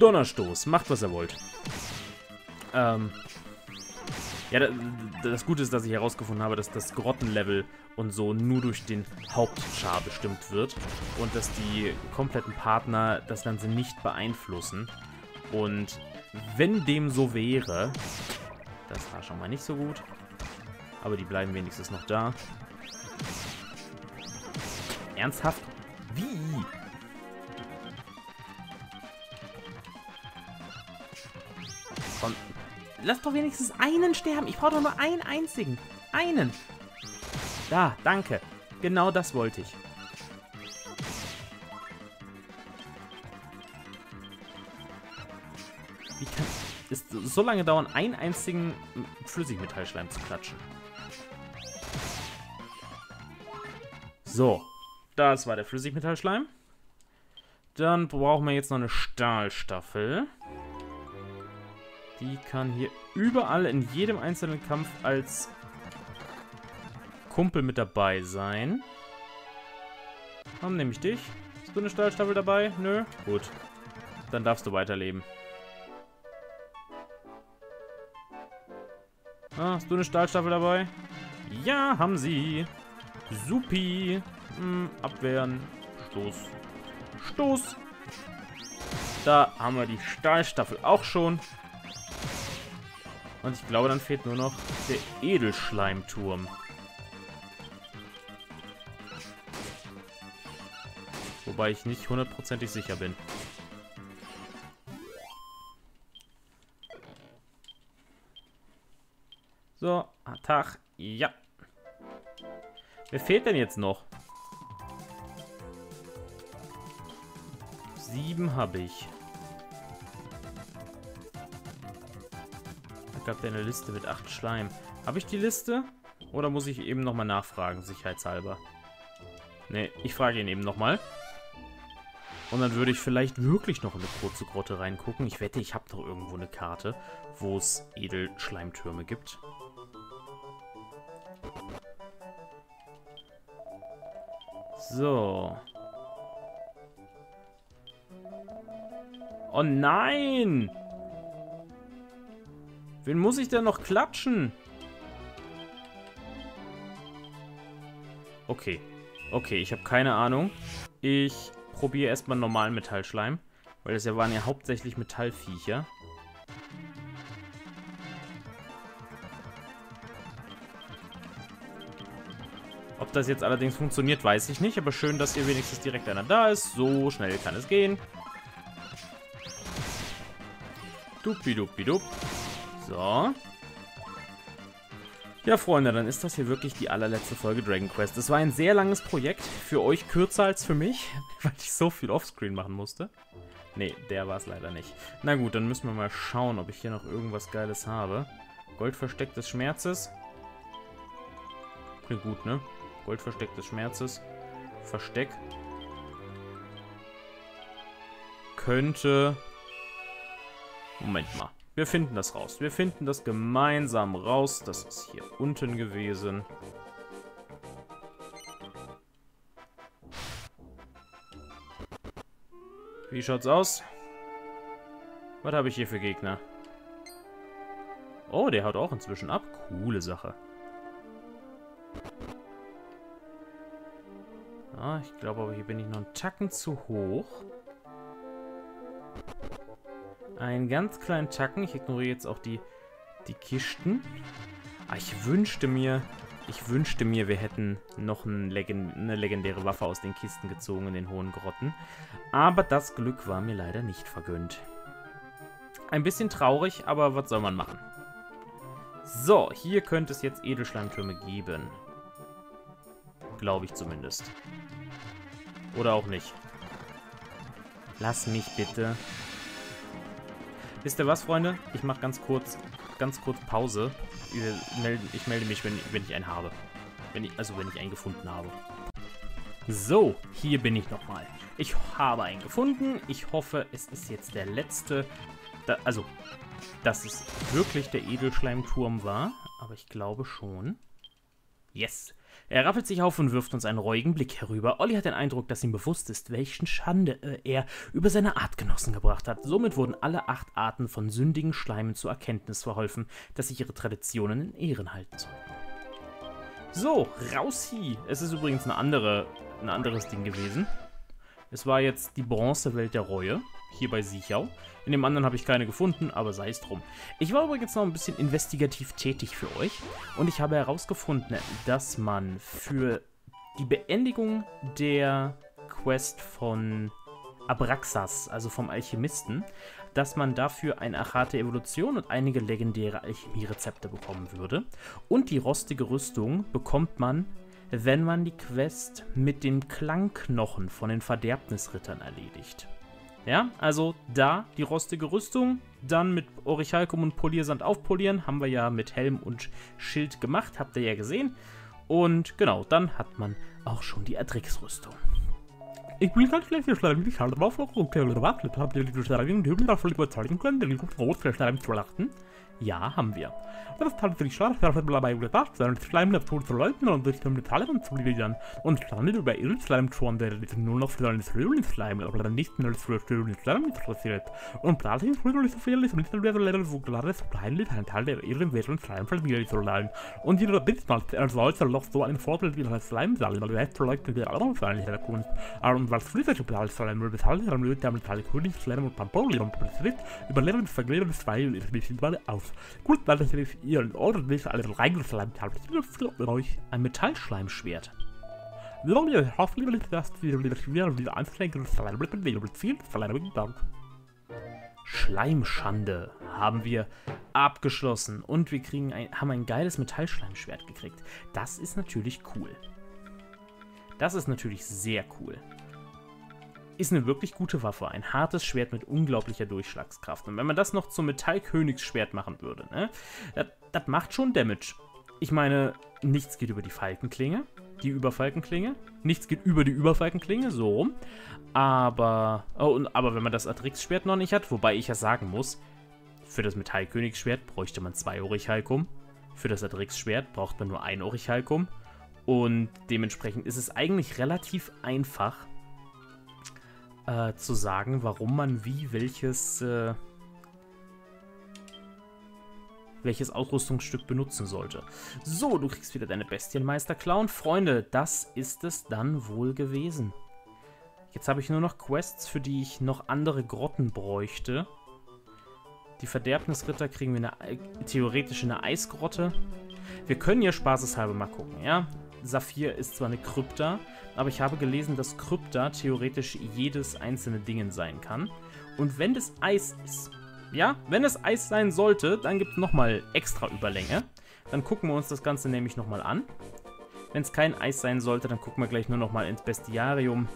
Donnerstoß. Macht, was ihr wollt. Ähm ja, das Gute ist, dass ich herausgefunden habe, dass das Grottenlevel und so nur durch den Hauptchar bestimmt wird und dass die kompletten Partner das Ganze nicht beeinflussen. Und wenn dem so wäre, das war schon mal nicht so gut, aber die bleiben wenigstens noch da. Ernsthaft? Wie? Lass doch wenigstens einen sterben. Ich brauche doch nur einen einzigen. Einen. Da, danke. Genau das wollte ich. Wie kann es so lange dauern, einen einzigen Flüssigmetallschleim zu klatschen? So. Das war der Flüssigmetallschleim. Dann brauchen wir jetzt noch eine Stahlstaffel. Die kann hier überall in jedem einzelnen Kampf als Kumpel mit dabei sein. Dann nehme ich dich. Ist du eine Stahlstaffel dabei? Nö. Gut. Dann darfst du weiterleben. Ah, hast du eine Stahlstaffel dabei? Ja, haben sie. Supi. Hm, abwehren. Stoß. Stoß. Da haben wir die Stahlstaffel auch schon. Und ich glaube, dann fehlt nur noch der Edelschleimturm. Wobei ich nicht hundertprozentig sicher bin. So, Tag. Ja. Wer fehlt denn jetzt noch? Sieben habe ich. Gab ja eine Liste mit acht Schleim. Habe ich die Liste? Oder muss ich eben nochmal nachfragen, sicherheitshalber? Ne, ich frage ihn eben nochmal. Und dann würde ich vielleicht wirklich noch in eine kurze Grotte reingucken. Ich wette, ich habe doch irgendwo eine Karte, wo es Edelschleimtürme gibt. So. Oh nein! Wen muss ich denn noch klatschen? Okay. Okay, ich habe keine Ahnung. Ich probiere erstmal einen normalen Metallschleim, weil das ja waren ja hauptsächlich Metallviecher. Ob das jetzt allerdings funktioniert, weiß ich nicht, aber schön, dass hier wenigstens direkt einer da ist. So schnell kann es gehen. Dupidupidup. So. Ja, Freunde, dann ist das hier wirklich die allerletzte Folge Dragon Quest. Es war ein sehr langes Projekt, für euch kürzer als für mich, weil ich so viel Offscreen machen musste. Ne, der war es leider nicht. Na gut, dann müssen wir mal schauen, ob ich hier noch irgendwas Geiles habe. Goldversteck des Schmerzes. Klingt gut, ne? Goldversteck des Schmerzes. Versteck. Könnte... Moment mal. Wir finden das raus. Wir finden das gemeinsam raus. Das ist hier unten gewesen. Wie schaut's aus? Was habe ich hier für Gegner? Oh, der haut auch inzwischen ab. Coole Sache. Ah, ich glaube aber hier bin ich noch einen Tacken zu hoch. Einen ganz kleinen Tacken. Ich ignoriere jetzt auch die, die Kisten. Ah, ich wünschte mir, ich wünschte mir, wir hätten noch ein Legend, eine legendäre Waffe aus den Kisten gezogen in den hohen Grotten. Aber das Glück war mir leider nicht vergönnt. Ein bisschen traurig, aber was soll man machen? So, hier könnte es jetzt Edelschleimtürme geben. Glaube ich zumindest. Oder auch nicht. Lass mich bitte... Wisst ihr was, Freunde? Ich mache ganz kurz, ganz kurz Pause. Ich melde mich, wenn, wenn ich einen habe. Wenn ich, also wenn ich einen gefunden habe. So, hier bin ich nochmal. Ich habe einen gefunden. Ich hoffe, es ist jetzt der letzte. Da, also, dass es wirklich der Edelschleimturm war. Aber ich glaube schon. Yes. Er rappelt sich auf und wirft uns einen reuigen Blick herüber. Olli hat den Eindruck, dass ihm bewusst ist, welchen Schande äh, er über seine Artgenossen gebracht hat. Somit wurden alle acht Arten von sündigen Schleimen zur Erkenntnis verholfen, dass sich ihre Traditionen in Ehren halten sollten. So, raus hier. Es ist übrigens eine andere, ein anderes Ding gewesen. Es war jetzt die Bronzewelt der Reue, hier bei Sichau. In dem anderen habe ich keine gefunden, aber sei es drum. Ich war übrigens noch ein bisschen investigativ tätig für euch und ich habe herausgefunden, dass man für die Beendigung der Quest von Abraxas, also vom Alchemisten, dass man dafür eine Achate Evolution und einige legendäre Alchemie-Rezepte bekommen würde. Und die rostige Rüstung bekommt man, wenn man die Quest mit den Klangknochen von den Verderbnisrittern erledigt. Ja, also da die rostige Rüstung, dann mit Orichalkum und Poliersand aufpolieren, haben wir ja mit Helm und Schild gemacht, habt ihr ja gesehen. Und genau, dann hat man auch schon die Adrix-Rüstung. Ich bin ganz schlecht geschlagen, ich habe auf und gewartet, habt ihr die Geschlagen davon überzeugen können, den Großverschleim zu lachten? Ja, haben wir. Das tat sich schade, dass er dabei gedacht, seinen Schleimnatur zu leugnen und sich mit Taliban zu liefern. Und landet über Edelschleimturm, der nur noch für seinen Frühlingsschleim oder nicht nur für Frühlingsschleim interessiert. Und Platin-Frühling ist auf jedes Mittellevel, wo gerade so peinlich ein Teil der Ehrenwesen Schleimfamilie zu sein. Und jeder Bismarck, er sollte noch so ein Vorbild wie ein Schleim sein, weil er zu leugnen der anderen Schleim der Kunst. Und was für sich über Schleim über Schleim mit der Metallkönigsschleim und Pandoras Büchse überleben, vergeben, zwei ist nicht mal auf. Gut, dann ist es ihren Orden nicht alles reingeschleimt habt. Ich für euch ein Metallschleimschwert. So, wir hoffen, dass wir wieder anstrengende Schleimlippen nehmen. Vielen Dank. Schleimschande haben wir abgeschlossen. Und wir kriegen ein, haben ein geiles Metallschleimschwert gekriegt. Das ist natürlich cool. Das ist natürlich sehr cool. Ist eine wirklich gute Waffe, ein hartes Schwert mit unglaublicher Durchschlagskraft. Und wenn man das noch zum Metallkönigsschwert machen würde, ne, das, das macht schon Damage. Ich meine, nichts geht über die Falkenklinge, die Überfalkenklinge, nichts geht über die Überfalkenklinge, so rum. Aber, oh, und, aber wenn man das Adrix-Schwert noch nicht hat, wobei ich ja sagen muss, für das Metallkönigsschwert bräuchte man zwei Orichalkum, für das Adrix-Schwert braucht man nur ein Orichalkum und dementsprechend ist es eigentlich relativ einfach, Äh, zu sagen, warum man wie welches äh, welches Ausrüstungsstück benutzen sollte. So, du kriegst wieder deine Bestienmeister-Clown. Freunde, das ist es dann wohl gewesen. Jetzt habe ich nur noch Quests, für die ich noch andere Grotten bräuchte. Die Verderbnisritter kriegen wir eine, theoretisch eine Eisgrotte. Wir können ja spaßeshalber mal gucken, ja? Saphir ist zwar eine Krypta, aber ich habe gelesen, dass Krypta theoretisch jedes einzelne Ding sein kann. Und wenn das Eis ist, ja, wenn es Eis sein sollte, dann gibt es nochmal extra Überlänge. Dann gucken wir uns das Ganze nämlich nochmal an. Wenn es kein Eis sein sollte, dann gucken wir gleich nur nochmal ins Bestiarium,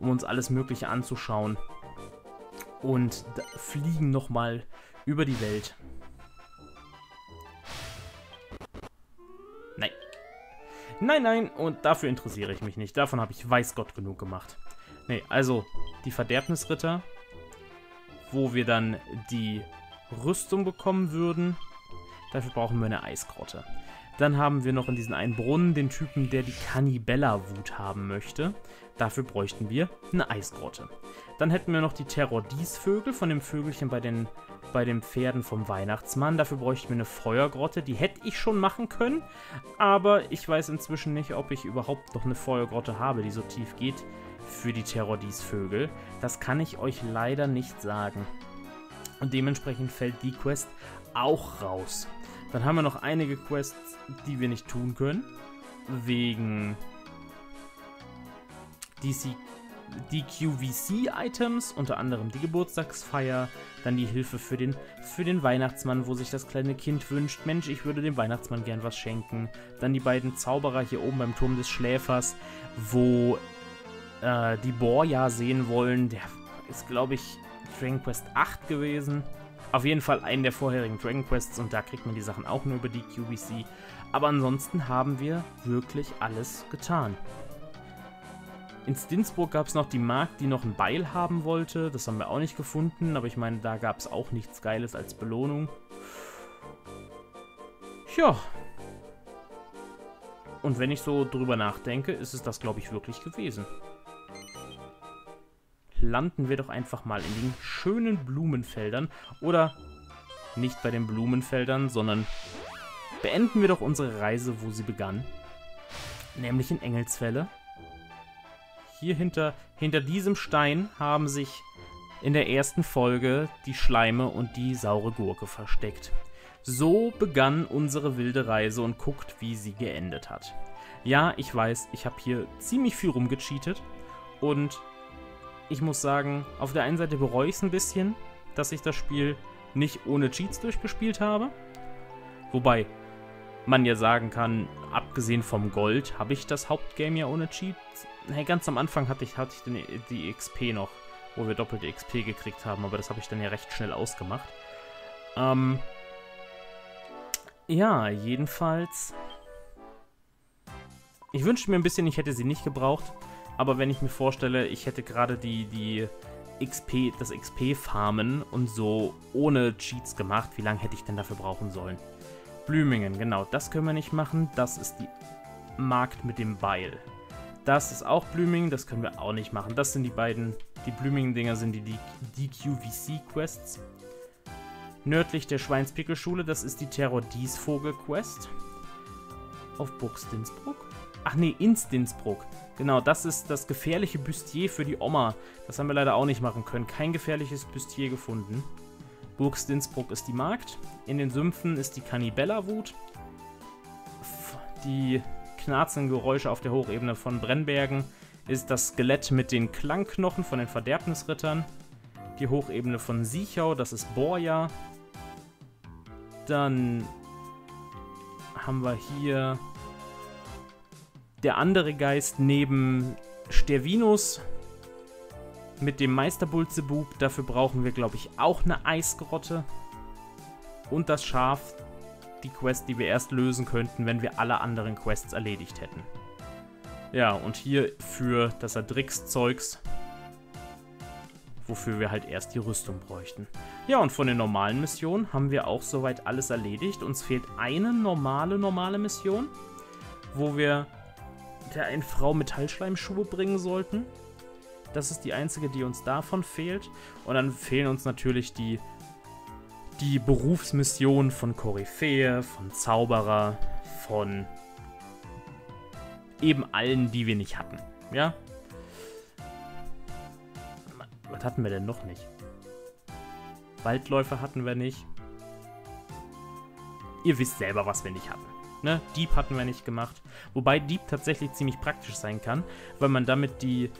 um uns alles Mögliche anzuschauen. Und fliegen nochmal über die Welt. Nein. Nein, nein, und dafür interessiere ich mich nicht. Davon habe ich weiß Gott genug gemacht. Nee, also die Verderbnisritter, wo wir dann die Rüstung bekommen würden. Dafür brauchen wir eine Eisgrotte. Dann haben wir noch in diesen einen Brunnen den Typen, der die Kannibella-Wut haben möchte. Dafür bräuchten wir eine Eisgrotte. Dann hätten wir noch die Terror-Dies-Vögel von dem Vögelchen bei den, bei den Pferden vom Weihnachtsmann. Dafür bräuchten wir eine Feuergrotte. Die hätte ich schon machen können, aber ich weiß inzwischen nicht, ob ich überhaupt noch eine Feuergrotte habe, die so tief geht für die Terror-Dies-Vögel. Das kann ich euch leider nicht sagen. Und dementsprechend fällt die Quest auch raus. Dann haben wir noch einige Quests, die wir nicht tun können, wegen D Q V C-Items, unter anderem die Geburtstagsfeier, dann die Hilfe für den, für den Weihnachtsmann, wo sich das kleine Kind wünscht, Mensch, ich würde dem Weihnachtsmann gern was schenken, dann die beiden Zauberer hier oben beim Turm des Schläfers, wo äh, die Borja sehen wollen, der ist, glaube ich, Dragon Quest acht gewesen. Auf jeden Fall einen der vorherigen Dragon Quests und da kriegt man die Sachen auch nur über die Q B C. Aber ansonsten haben wir wirklich alles getan. In Stinsburg gab es noch die Magd, die noch ein Beil haben wollte. Das haben wir auch nicht gefunden, aber ich meine, da gab es auch nichts Geiles als Belohnung. Ja. Und wenn ich so drüber nachdenke, ist es das, glaube ich, wirklich gewesen. Landen wir doch einfach mal in den schönen Blumenfeldern. Oder nicht bei den Blumenfeldern, sondern beenden wir doch unsere Reise, wo sie begann. Nämlich in Engelsfelle. Hier hinter, hinter diesem Stein haben sich in der ersten Folge die Schleime und die saure Gurke versteckt. So begann unsere wilde Reise und guckt, wie sie geendet hat. Ja, ich weiß, ich habe hier ziemlich viel rumgecheatet und ich muss sagen, auf der einen Seite bereue ich es ein bisschen, dass ich das Spiel nicht ohne Cheats durchgespielt habe. Wobei man ja sagen kann, abgesehen vom Gold habe ich das Hauptgame ja ohne Cheats. Hey, ganz am Anfang hatte ich, hatte ich den, die X P noch, wo wir doppelte X P gekriegt haben, aber das habe ich dann ja recht schnell ausgemacht. Ähm, ja, jedenfalls. Ich wünschte mir ein bisschen, ich hätte sie nicht gebraucht. Aber wenn ich mir vorstelle, ich hätte gerade die, die X P, das X P-Farmen und so ohne Cheats gemacht, wie lange hätte ich denn dafür brauchen sollen? Blümingen, genau, das können wir nicht machen. Das ist die Markt mit dem Beil. Das ist auch Blümingen, das können wir auch nicht machen. Das sind die beiden, die Blümingen-Dinger sind die D Q V C-Quests. Nördlich der Schweinspickelschule, das ist die Terror-Dies-Vogel-Quest. Auf Burg Stinsbruck. Ach nee, in Stinsbruck. Genau, das ist das gefährliche Bustier für die Oma. Das haben wir leider auch nicht machen können. Kein gefährliches Bustier gefunden. Burg Stinsbruck ist die Markt. In den Sümpfen ist die Kannibella-Wut. Die knarzenden Geräusche auf der Hochebene von Brennbergen ist das Skelett mit den Klangknochen von den Verderbnisrittern. Die Hochebene von Siechau, das ist Borja. Dann haben wir hier der andere Geist neben Stervinus mit dem Meisterbulzebub. Dafür brauchen wir, glaube ich, auch eine Eisgrotte. Und das Schaf, die Quest, die wir erst lösen könnten, wenn wir alle anderen Quests erledigt hätten. Ja, und hier für das Adrix-Zeugs, wofür wir halt erst die Rüstung bräuchten. Ja, und von den normalen Missionen haben wir auch soweit alles erledigt. Uns fehlt eine normale, normale Mission, wo wir der eine Frau Metallschleimschuhe bringen sollten. Das ist die einzige, die uns davon fehlt. Und dann fehlen uns natürlich die, die Berufsmissionen von Koryphäe, von Zauberer, von eben allen, die wir nicht hatten. Ja? Was hatten wir denn noch nicht? Waldläufer hatten wir nicht. Ihr wisst selber, was wir nicht hatten. Ne? Dieb hatten wir nicht gemacht. Wobei Dieb tatsächlich ziemlich praktisch sein kann, weil man damit die,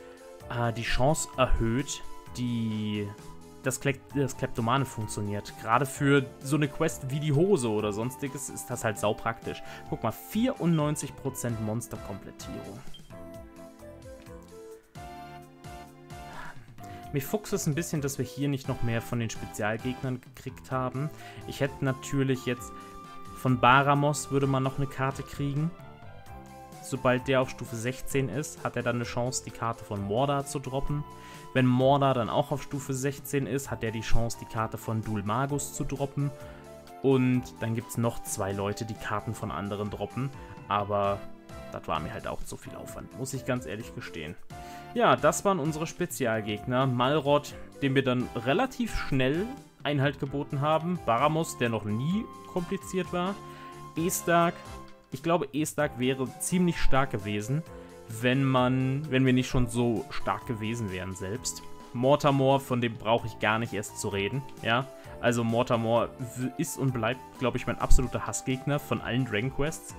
äh, die Chance erhöht, die das, Kle das Kleptomane funktioniert. Gerade für so eine Quest wie die Hose oder sonstiges ist das halt saupraktisch. Guck mal, vierundneunzig Prozent Monsterkomplettierung. Mich fuchst es ein bisschen, dass wir hier nicht noch mehr von den Spezialgegnern gekriegt haben. Ich hätte natürlich jetzt von Baramos würde man noch eine Karte kriegen. Sobald der auf Stufe sechzehn ist, hat er dann eine Chance, die Karte von Mordar zu droppen. Wenn Mordar dann auch auf Stufe sechzehn ist, hat er die Chance, die Karte von Dulmagus zu droppen. Und dann gibt es noch zwei Leute, die Karten von anderen droppen. Aber das war mir halt auch zu viel Aufwand, muss ich ganz ehrlich gestehen. Ja, das waren unsere Spezialgegner. Malrod, dem wir dann relativ schnell Einhalt geboten haben. Baramos, der noch nie kompliziert war. Estark. Ich glaube, Estark wäre ziemlich stark gewesen, wenn man, wenn wir nicht schon so stark gewesen wären selbst. Mortamore, von dem brauche ich gar nicht erst zu reden. Ja, also Mortamore ist und bleibt, glaube ich, mein absoluter Hassgegner von allen Dragon Quests.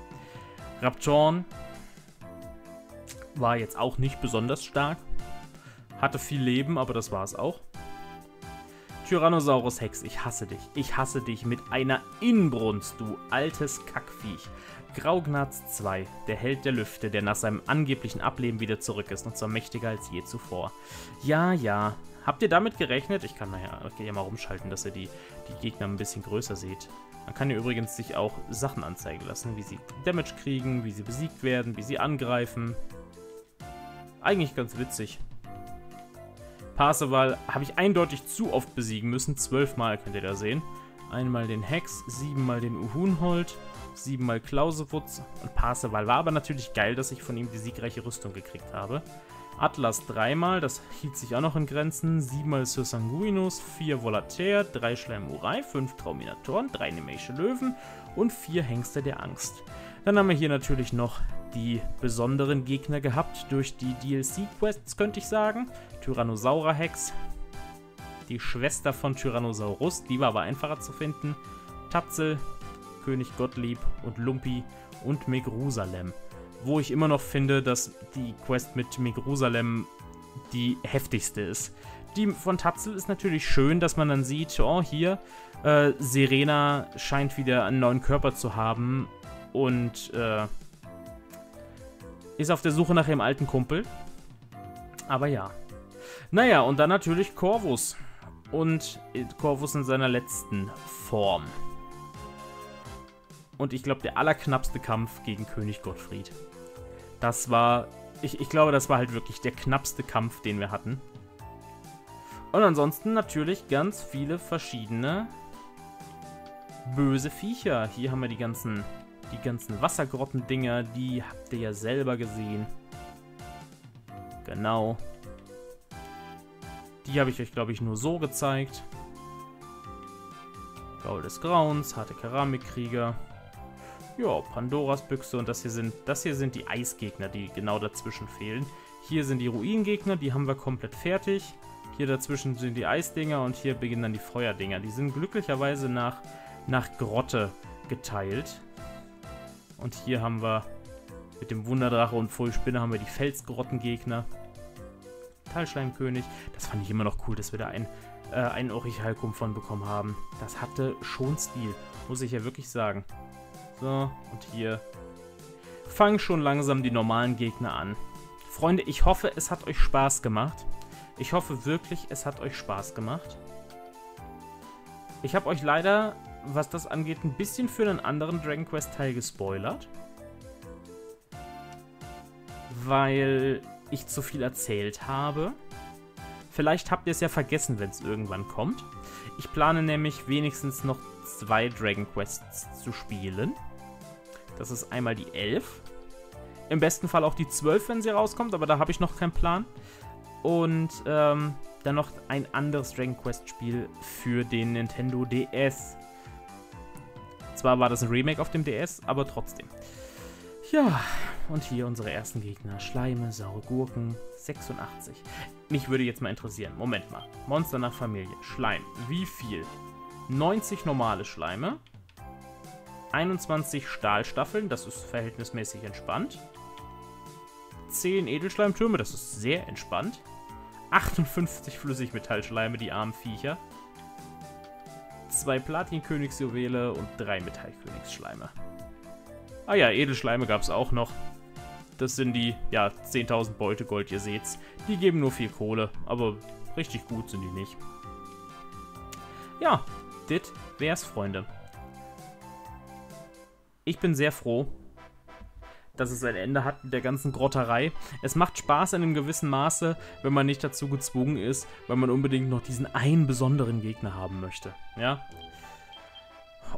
Rapthorn war jetzt auch nicht besonders stark. Hatte viel Leben, aber das war es auch. Tyrannosaurus Hex, ich hasse dich. Ich hasse dich mit einer Inbrunst, du altes Kackviech. Graugnarz zwei, der Held der Lüfte, der nach seinem angeblichen Ableben wieder zurück ist. Und zwar mächtiger als je zuvor. Ja, ja. Habt ihr damit gerechnet? Ich kann nachher ja mal rumschalten, dass ihr die, die Gegner ein bisschen größer seht. Man kann hier übrigens sich auch Sachen anzeigen lassen, wie sie Damage kriegen, wie sie besiegt werden, wie sie angreifen. Eigentlich ganz witzig. Parseval habe ich eindeutig zu oft besiegen müssen. Zwölfmal könnt ihr da sehen. Einmal den Hex, siebenmal den Unhold, siebenmal Klausewutz. Und Parseval war aber natürlich geil, dass ich von ihm die siegreiche Rüstung gekriegt habe. Atlas dreimal, das hielt sich auch noch in Grenzen. Siebenmal Sursanguinus, vier Volater, drei Schleimurei, fünf Trauminatoren, drei Nemeische Löwen und vier Hengste der Angst. Dann haben wir hier natürlich noch die besonderen Gegner gehabt durch die D L C-Quests, könnte ich sagen. Tyrannosaura-Hex, die Schwester von Tyrannosaurus, die war aber einfacher zu finden. Tatzel, König Gottlieb und Lumpi und Megrusalem. Wo ich immer noch finde, dass die Quest mit Megrusalem die heftigste ist. Die von Tatzel ist natürlich schön, dass man dann sieht, oh hier, äh, Serena scheint wieder einen neuen Körper zu haben. Und äh, ist auf der Suche nach ihrem alten Kumpel. Aber ja. Naja, und dann natürlich Corvus. Und Corvus in seiner letzten Form. Und ich glaube, der allerknappste Kampf gegen König Gottfried. Das war, ich, ich glaube, das war halt wirklich der knappste Kampf, den wir hatten. Und ansonsten natürlich ganz viele verschiedene böse Viecher. Hier haben wir die ganzen... Die ganzen Wassergrottendinger, die habt ihr ja selber gesehen. Genau. Die habe ich euch, glaube ich, nur so gezeigt. Gaul des Grauens, harte Keramikkrieger. Ja, Pandoras Büchse und das hier sind, das hier sind die Eisgegner, die genau dazwischen fehlen. Hier sind die Ruingegner, die haben wir komplett fertig. Hier dazwischen sind die Eisdinger und hier beginnen dann die Feuerdinger. Die sind glücklicherweise nach, nach Grotte geteilt. Und hier haben wir mit dem Wunderdrache und Pfui-Spinne haben wir die Felsgrottengegner. Talschleimkönig. Das fand ich immer noch cool, dass wir da ein, äh, ein Orichalkum von bekommen haben. Das hatte schon Stil, muss ich ja wirklich sagen. So, und hier fangen schon langsam die normalen Gegner an. Freunde, ich hoffe, es hat euch Spaß gemacht. Ich hoffe wirklich, es hat euch Spaß gemacht. Ich habe euch leider... was das angeht, ein bisschen für einen anderen Dragon Quest Teil gespoilert. Weil ich zu viel erzählt habe. Vielleicht habt ihr es ja vergessen, wenn es irgendwann kommt. Ich plane nämlich wenigstens noch zwei Dragon Quests zu spielen. Das ist einmal die elf. Im besten Fall auch die zwölf, wenn sie rauskommt, aber da habe ich noch keinen Plan. Und ähm, dann noch ein anderes Dragon Quest Spiel für den Nintendo D S. Zwar war das ein Remake auf dem D S, aber trotzdem. Ja, und hier unsere ersten Gegner. Schleime, saure Gurken, sechsundachtzig. Mich würde jetzt mal interessieren. Moment mal. Monster nach Familie. Schleim. Wie viel? neunzig normale Schleime. einundzwanzig Stahlstaffeln. Das ist verhältnismäßig entspannt. zehn Edelschleimtürme. Das ist sehr entspannt. achtundfünfzig Flüssigmetallschleime. Die armen Viecher. zwei Platin-Königsjuwele und drei Metallkönigsschleime. Ah ja, Edelschleime gab es auch noch. Das sind die, ja, zehntausend Beutegold, ihr seht's. Die geben nur viel Kohle, aber richtig gut sind die nicht. Ja, dit wär's, Freunde. Ich bin sehr froh, dass es ein Ende hat mit der ganzen Grotterei. Es macht Spaß in einem gewissen Maße, wenn man nicht dazu gezwungen ist, weil man unbedingt noch diesen einen besonderen Gegner haben möchte. Ja?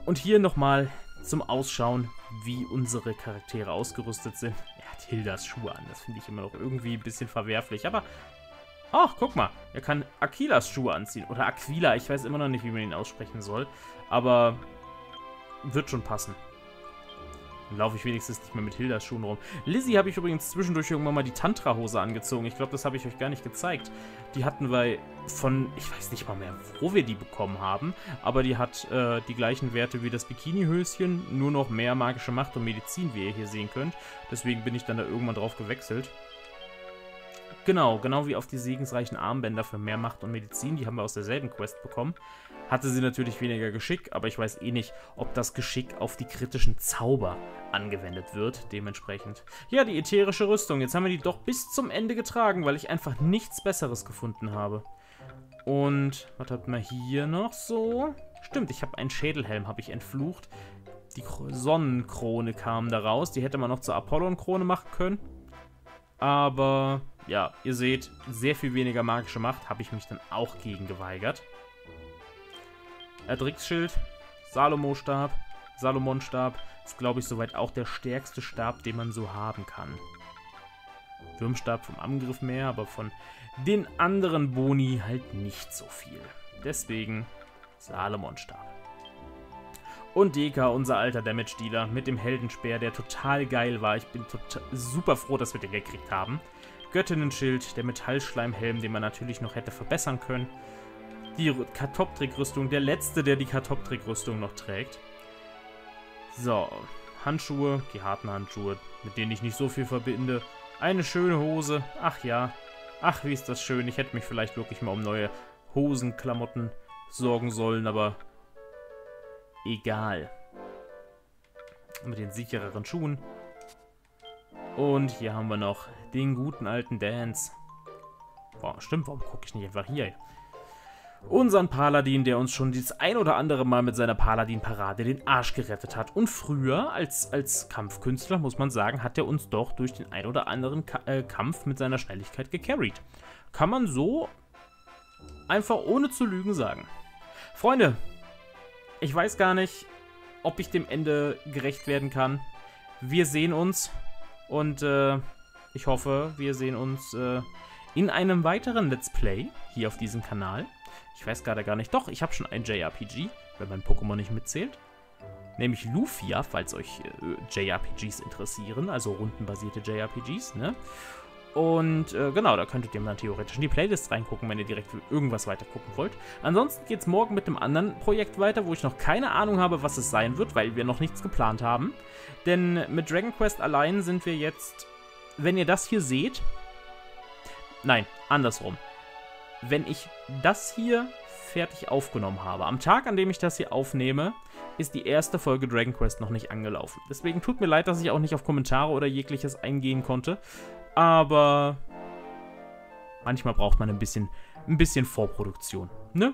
Und hier nochmal zum Ausschauen, wie unsere Charaktere ausgerüstet sind. Er hat Hildas Schuhe an, das finde ich immer noch irgendwie ein bisschen verwerflich, aber... Ach, guck mal, er kann Aquilas Schuhe anziehen. Oder Aquila, ich weiß immer noch nicht, wie man ihn aussprechen soll. Aber wird schon passen. Dann laufe ich wenigstens nicht mehr mit Hildas Schuhen rum. Lizzie habe ich übrigens zwischendurch irgendwann mal die Tantra-Hose angezogen. Ich glaube, das habe ich euch gar nicht gezeigt. Die hatten wir von, ich weiß nicht mal mehr, wo wir die bekommen haben. Aber die hat äh, die gleichen Werte wie das Bikini-Höschen. Nur noch mehr magische Macht und Medizin, wie ihr hier sehen könnt. Deswegen bin ich dann da irgendwann drauf gewechselt. Genau, genau wie auf die segensreichen Armbänder für mehr Macht und Medizin. Die haben wir aus derselben Quest bekommen. Hatte sie natürlich weniger Geschick, aber ich weiß eh nicht, ob das Geschick auf die kritischen Zauber angewendet wird, dementsprechend. Ja, die ätherische Rüstung. Jetzt haben wir die doch bis zum Ende getragen, weil ich einfach nichts Besseres gefunden habe. Und was hat man hier noch so? Stimmt, ich habe einen Schädelhelm, habe ich entflucht. Die Sonnenkrone kam da raus. Die hätte man noch zur Apollon-Krone machen können. Aber, ja, ihr seht, sehr viel weniger magische Macht, habe ich mich dann auch gegen geweigert. Erdricksschild, Salomo-Stab, Salomon-Stab ist, glaube ich, soweit auch der stärkste Stab, den man so haben kann. Würmstab vom Angriff mehr, aber von den anderen Boni halt nicht so viel. Deswegen Salomon-Stab. Und Deka, unser alter Damage-Dealer mit dem Heldenspeer, der total geil war. Ich bin total, super froh, dass wir den gekriegt haben. Göttinnenschild, der Metallschleimhelm, den man natürlich noch hätte verbessern können. Die Kartoptrickrüstung, der letzte, der die Kartoptrickrüstung noch trägt. So, Handschuhe, die harten Handschuhe, mit denen ich nicht so viel verbinde. Eine schöne Hose, ach ja, ach wie ist das schön. Ich hätte mich vielleicht wirklich mal um neue Hosenklamotten sorgen sollen, aber... Egal. Mit den sichereren Schuhen. Und hier haben wir noch den guten alten Dance. Boah, stimmt, warum gucke ich nicht einfach hier? Unseren Paladin, der uns schon das ein oder andere Mal mit seiner Paladin-Parade den Arsch gerettet hat. Und früher, als, als Kampfkünstler, muss man sagen, hat er uns doch durch den ein oder anderen Ka äh, Kampf mit seiner Schnelligkeit gecarried. Kann man so einfach ohne zu lügen sagen. Freunde, ich weiß gar nicht, ob ich dem Ende gerecht werden kann. Wir sehen uns und äh, ich hoffe, wir sehen uns äh, in einem weiteren Let's Play hier auf diesem Kanal. Ich weiß gerade gar nicht. Doch, ich habe schon ein J R P G, wenn mein Pokémon nicht mitzählt. Nämlich Lufia, falls euch äh, J R P Gs interessieren, also rundenbasierte J R P Gs, ne? Und äh, genau, da könntet ihr mal theoretisch in die Playlist reingucken, wenn ihr direkt irgendwas weiter gucken wollt. Ansonsten geht es morgen mit einem anderen Projekt weiter, wo ich noch keine Ahnung habe, was es sein wird, weil wir noch nichts geplant haben. Denn mit Dragon Quest allein sind wir jetzt, wenn ihr das hier seht... Nein, andersrum. Wenn ich das hier fertig aufgenommen habe, am Tag, an dem ich das hier aufnehme, ist die erste Folge Dragon Quest noch nicht angelaufen. Deswegen tut mir leid, dass ich auch nicht auf Kommentare oder jegliches eingehen konnte. Aber manchmal braucht man ein bisschen, ein bisschen Vorproduktion, ne?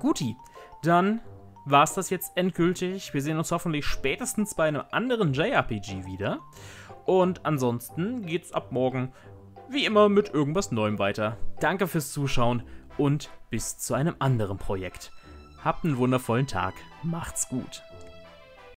Guti, dann war's das jetzt endgültig. Wir sehen uns hoffentlich spätestens bei einem anderen J R P G wieder. Und ansonsten geht's ab morgen wie immer mit irgendwas Neuem weiter. Danke fürs Zuschauen und bis zu einem anderen Projekt. Habt einen wundervollen Tag. Macht's gut.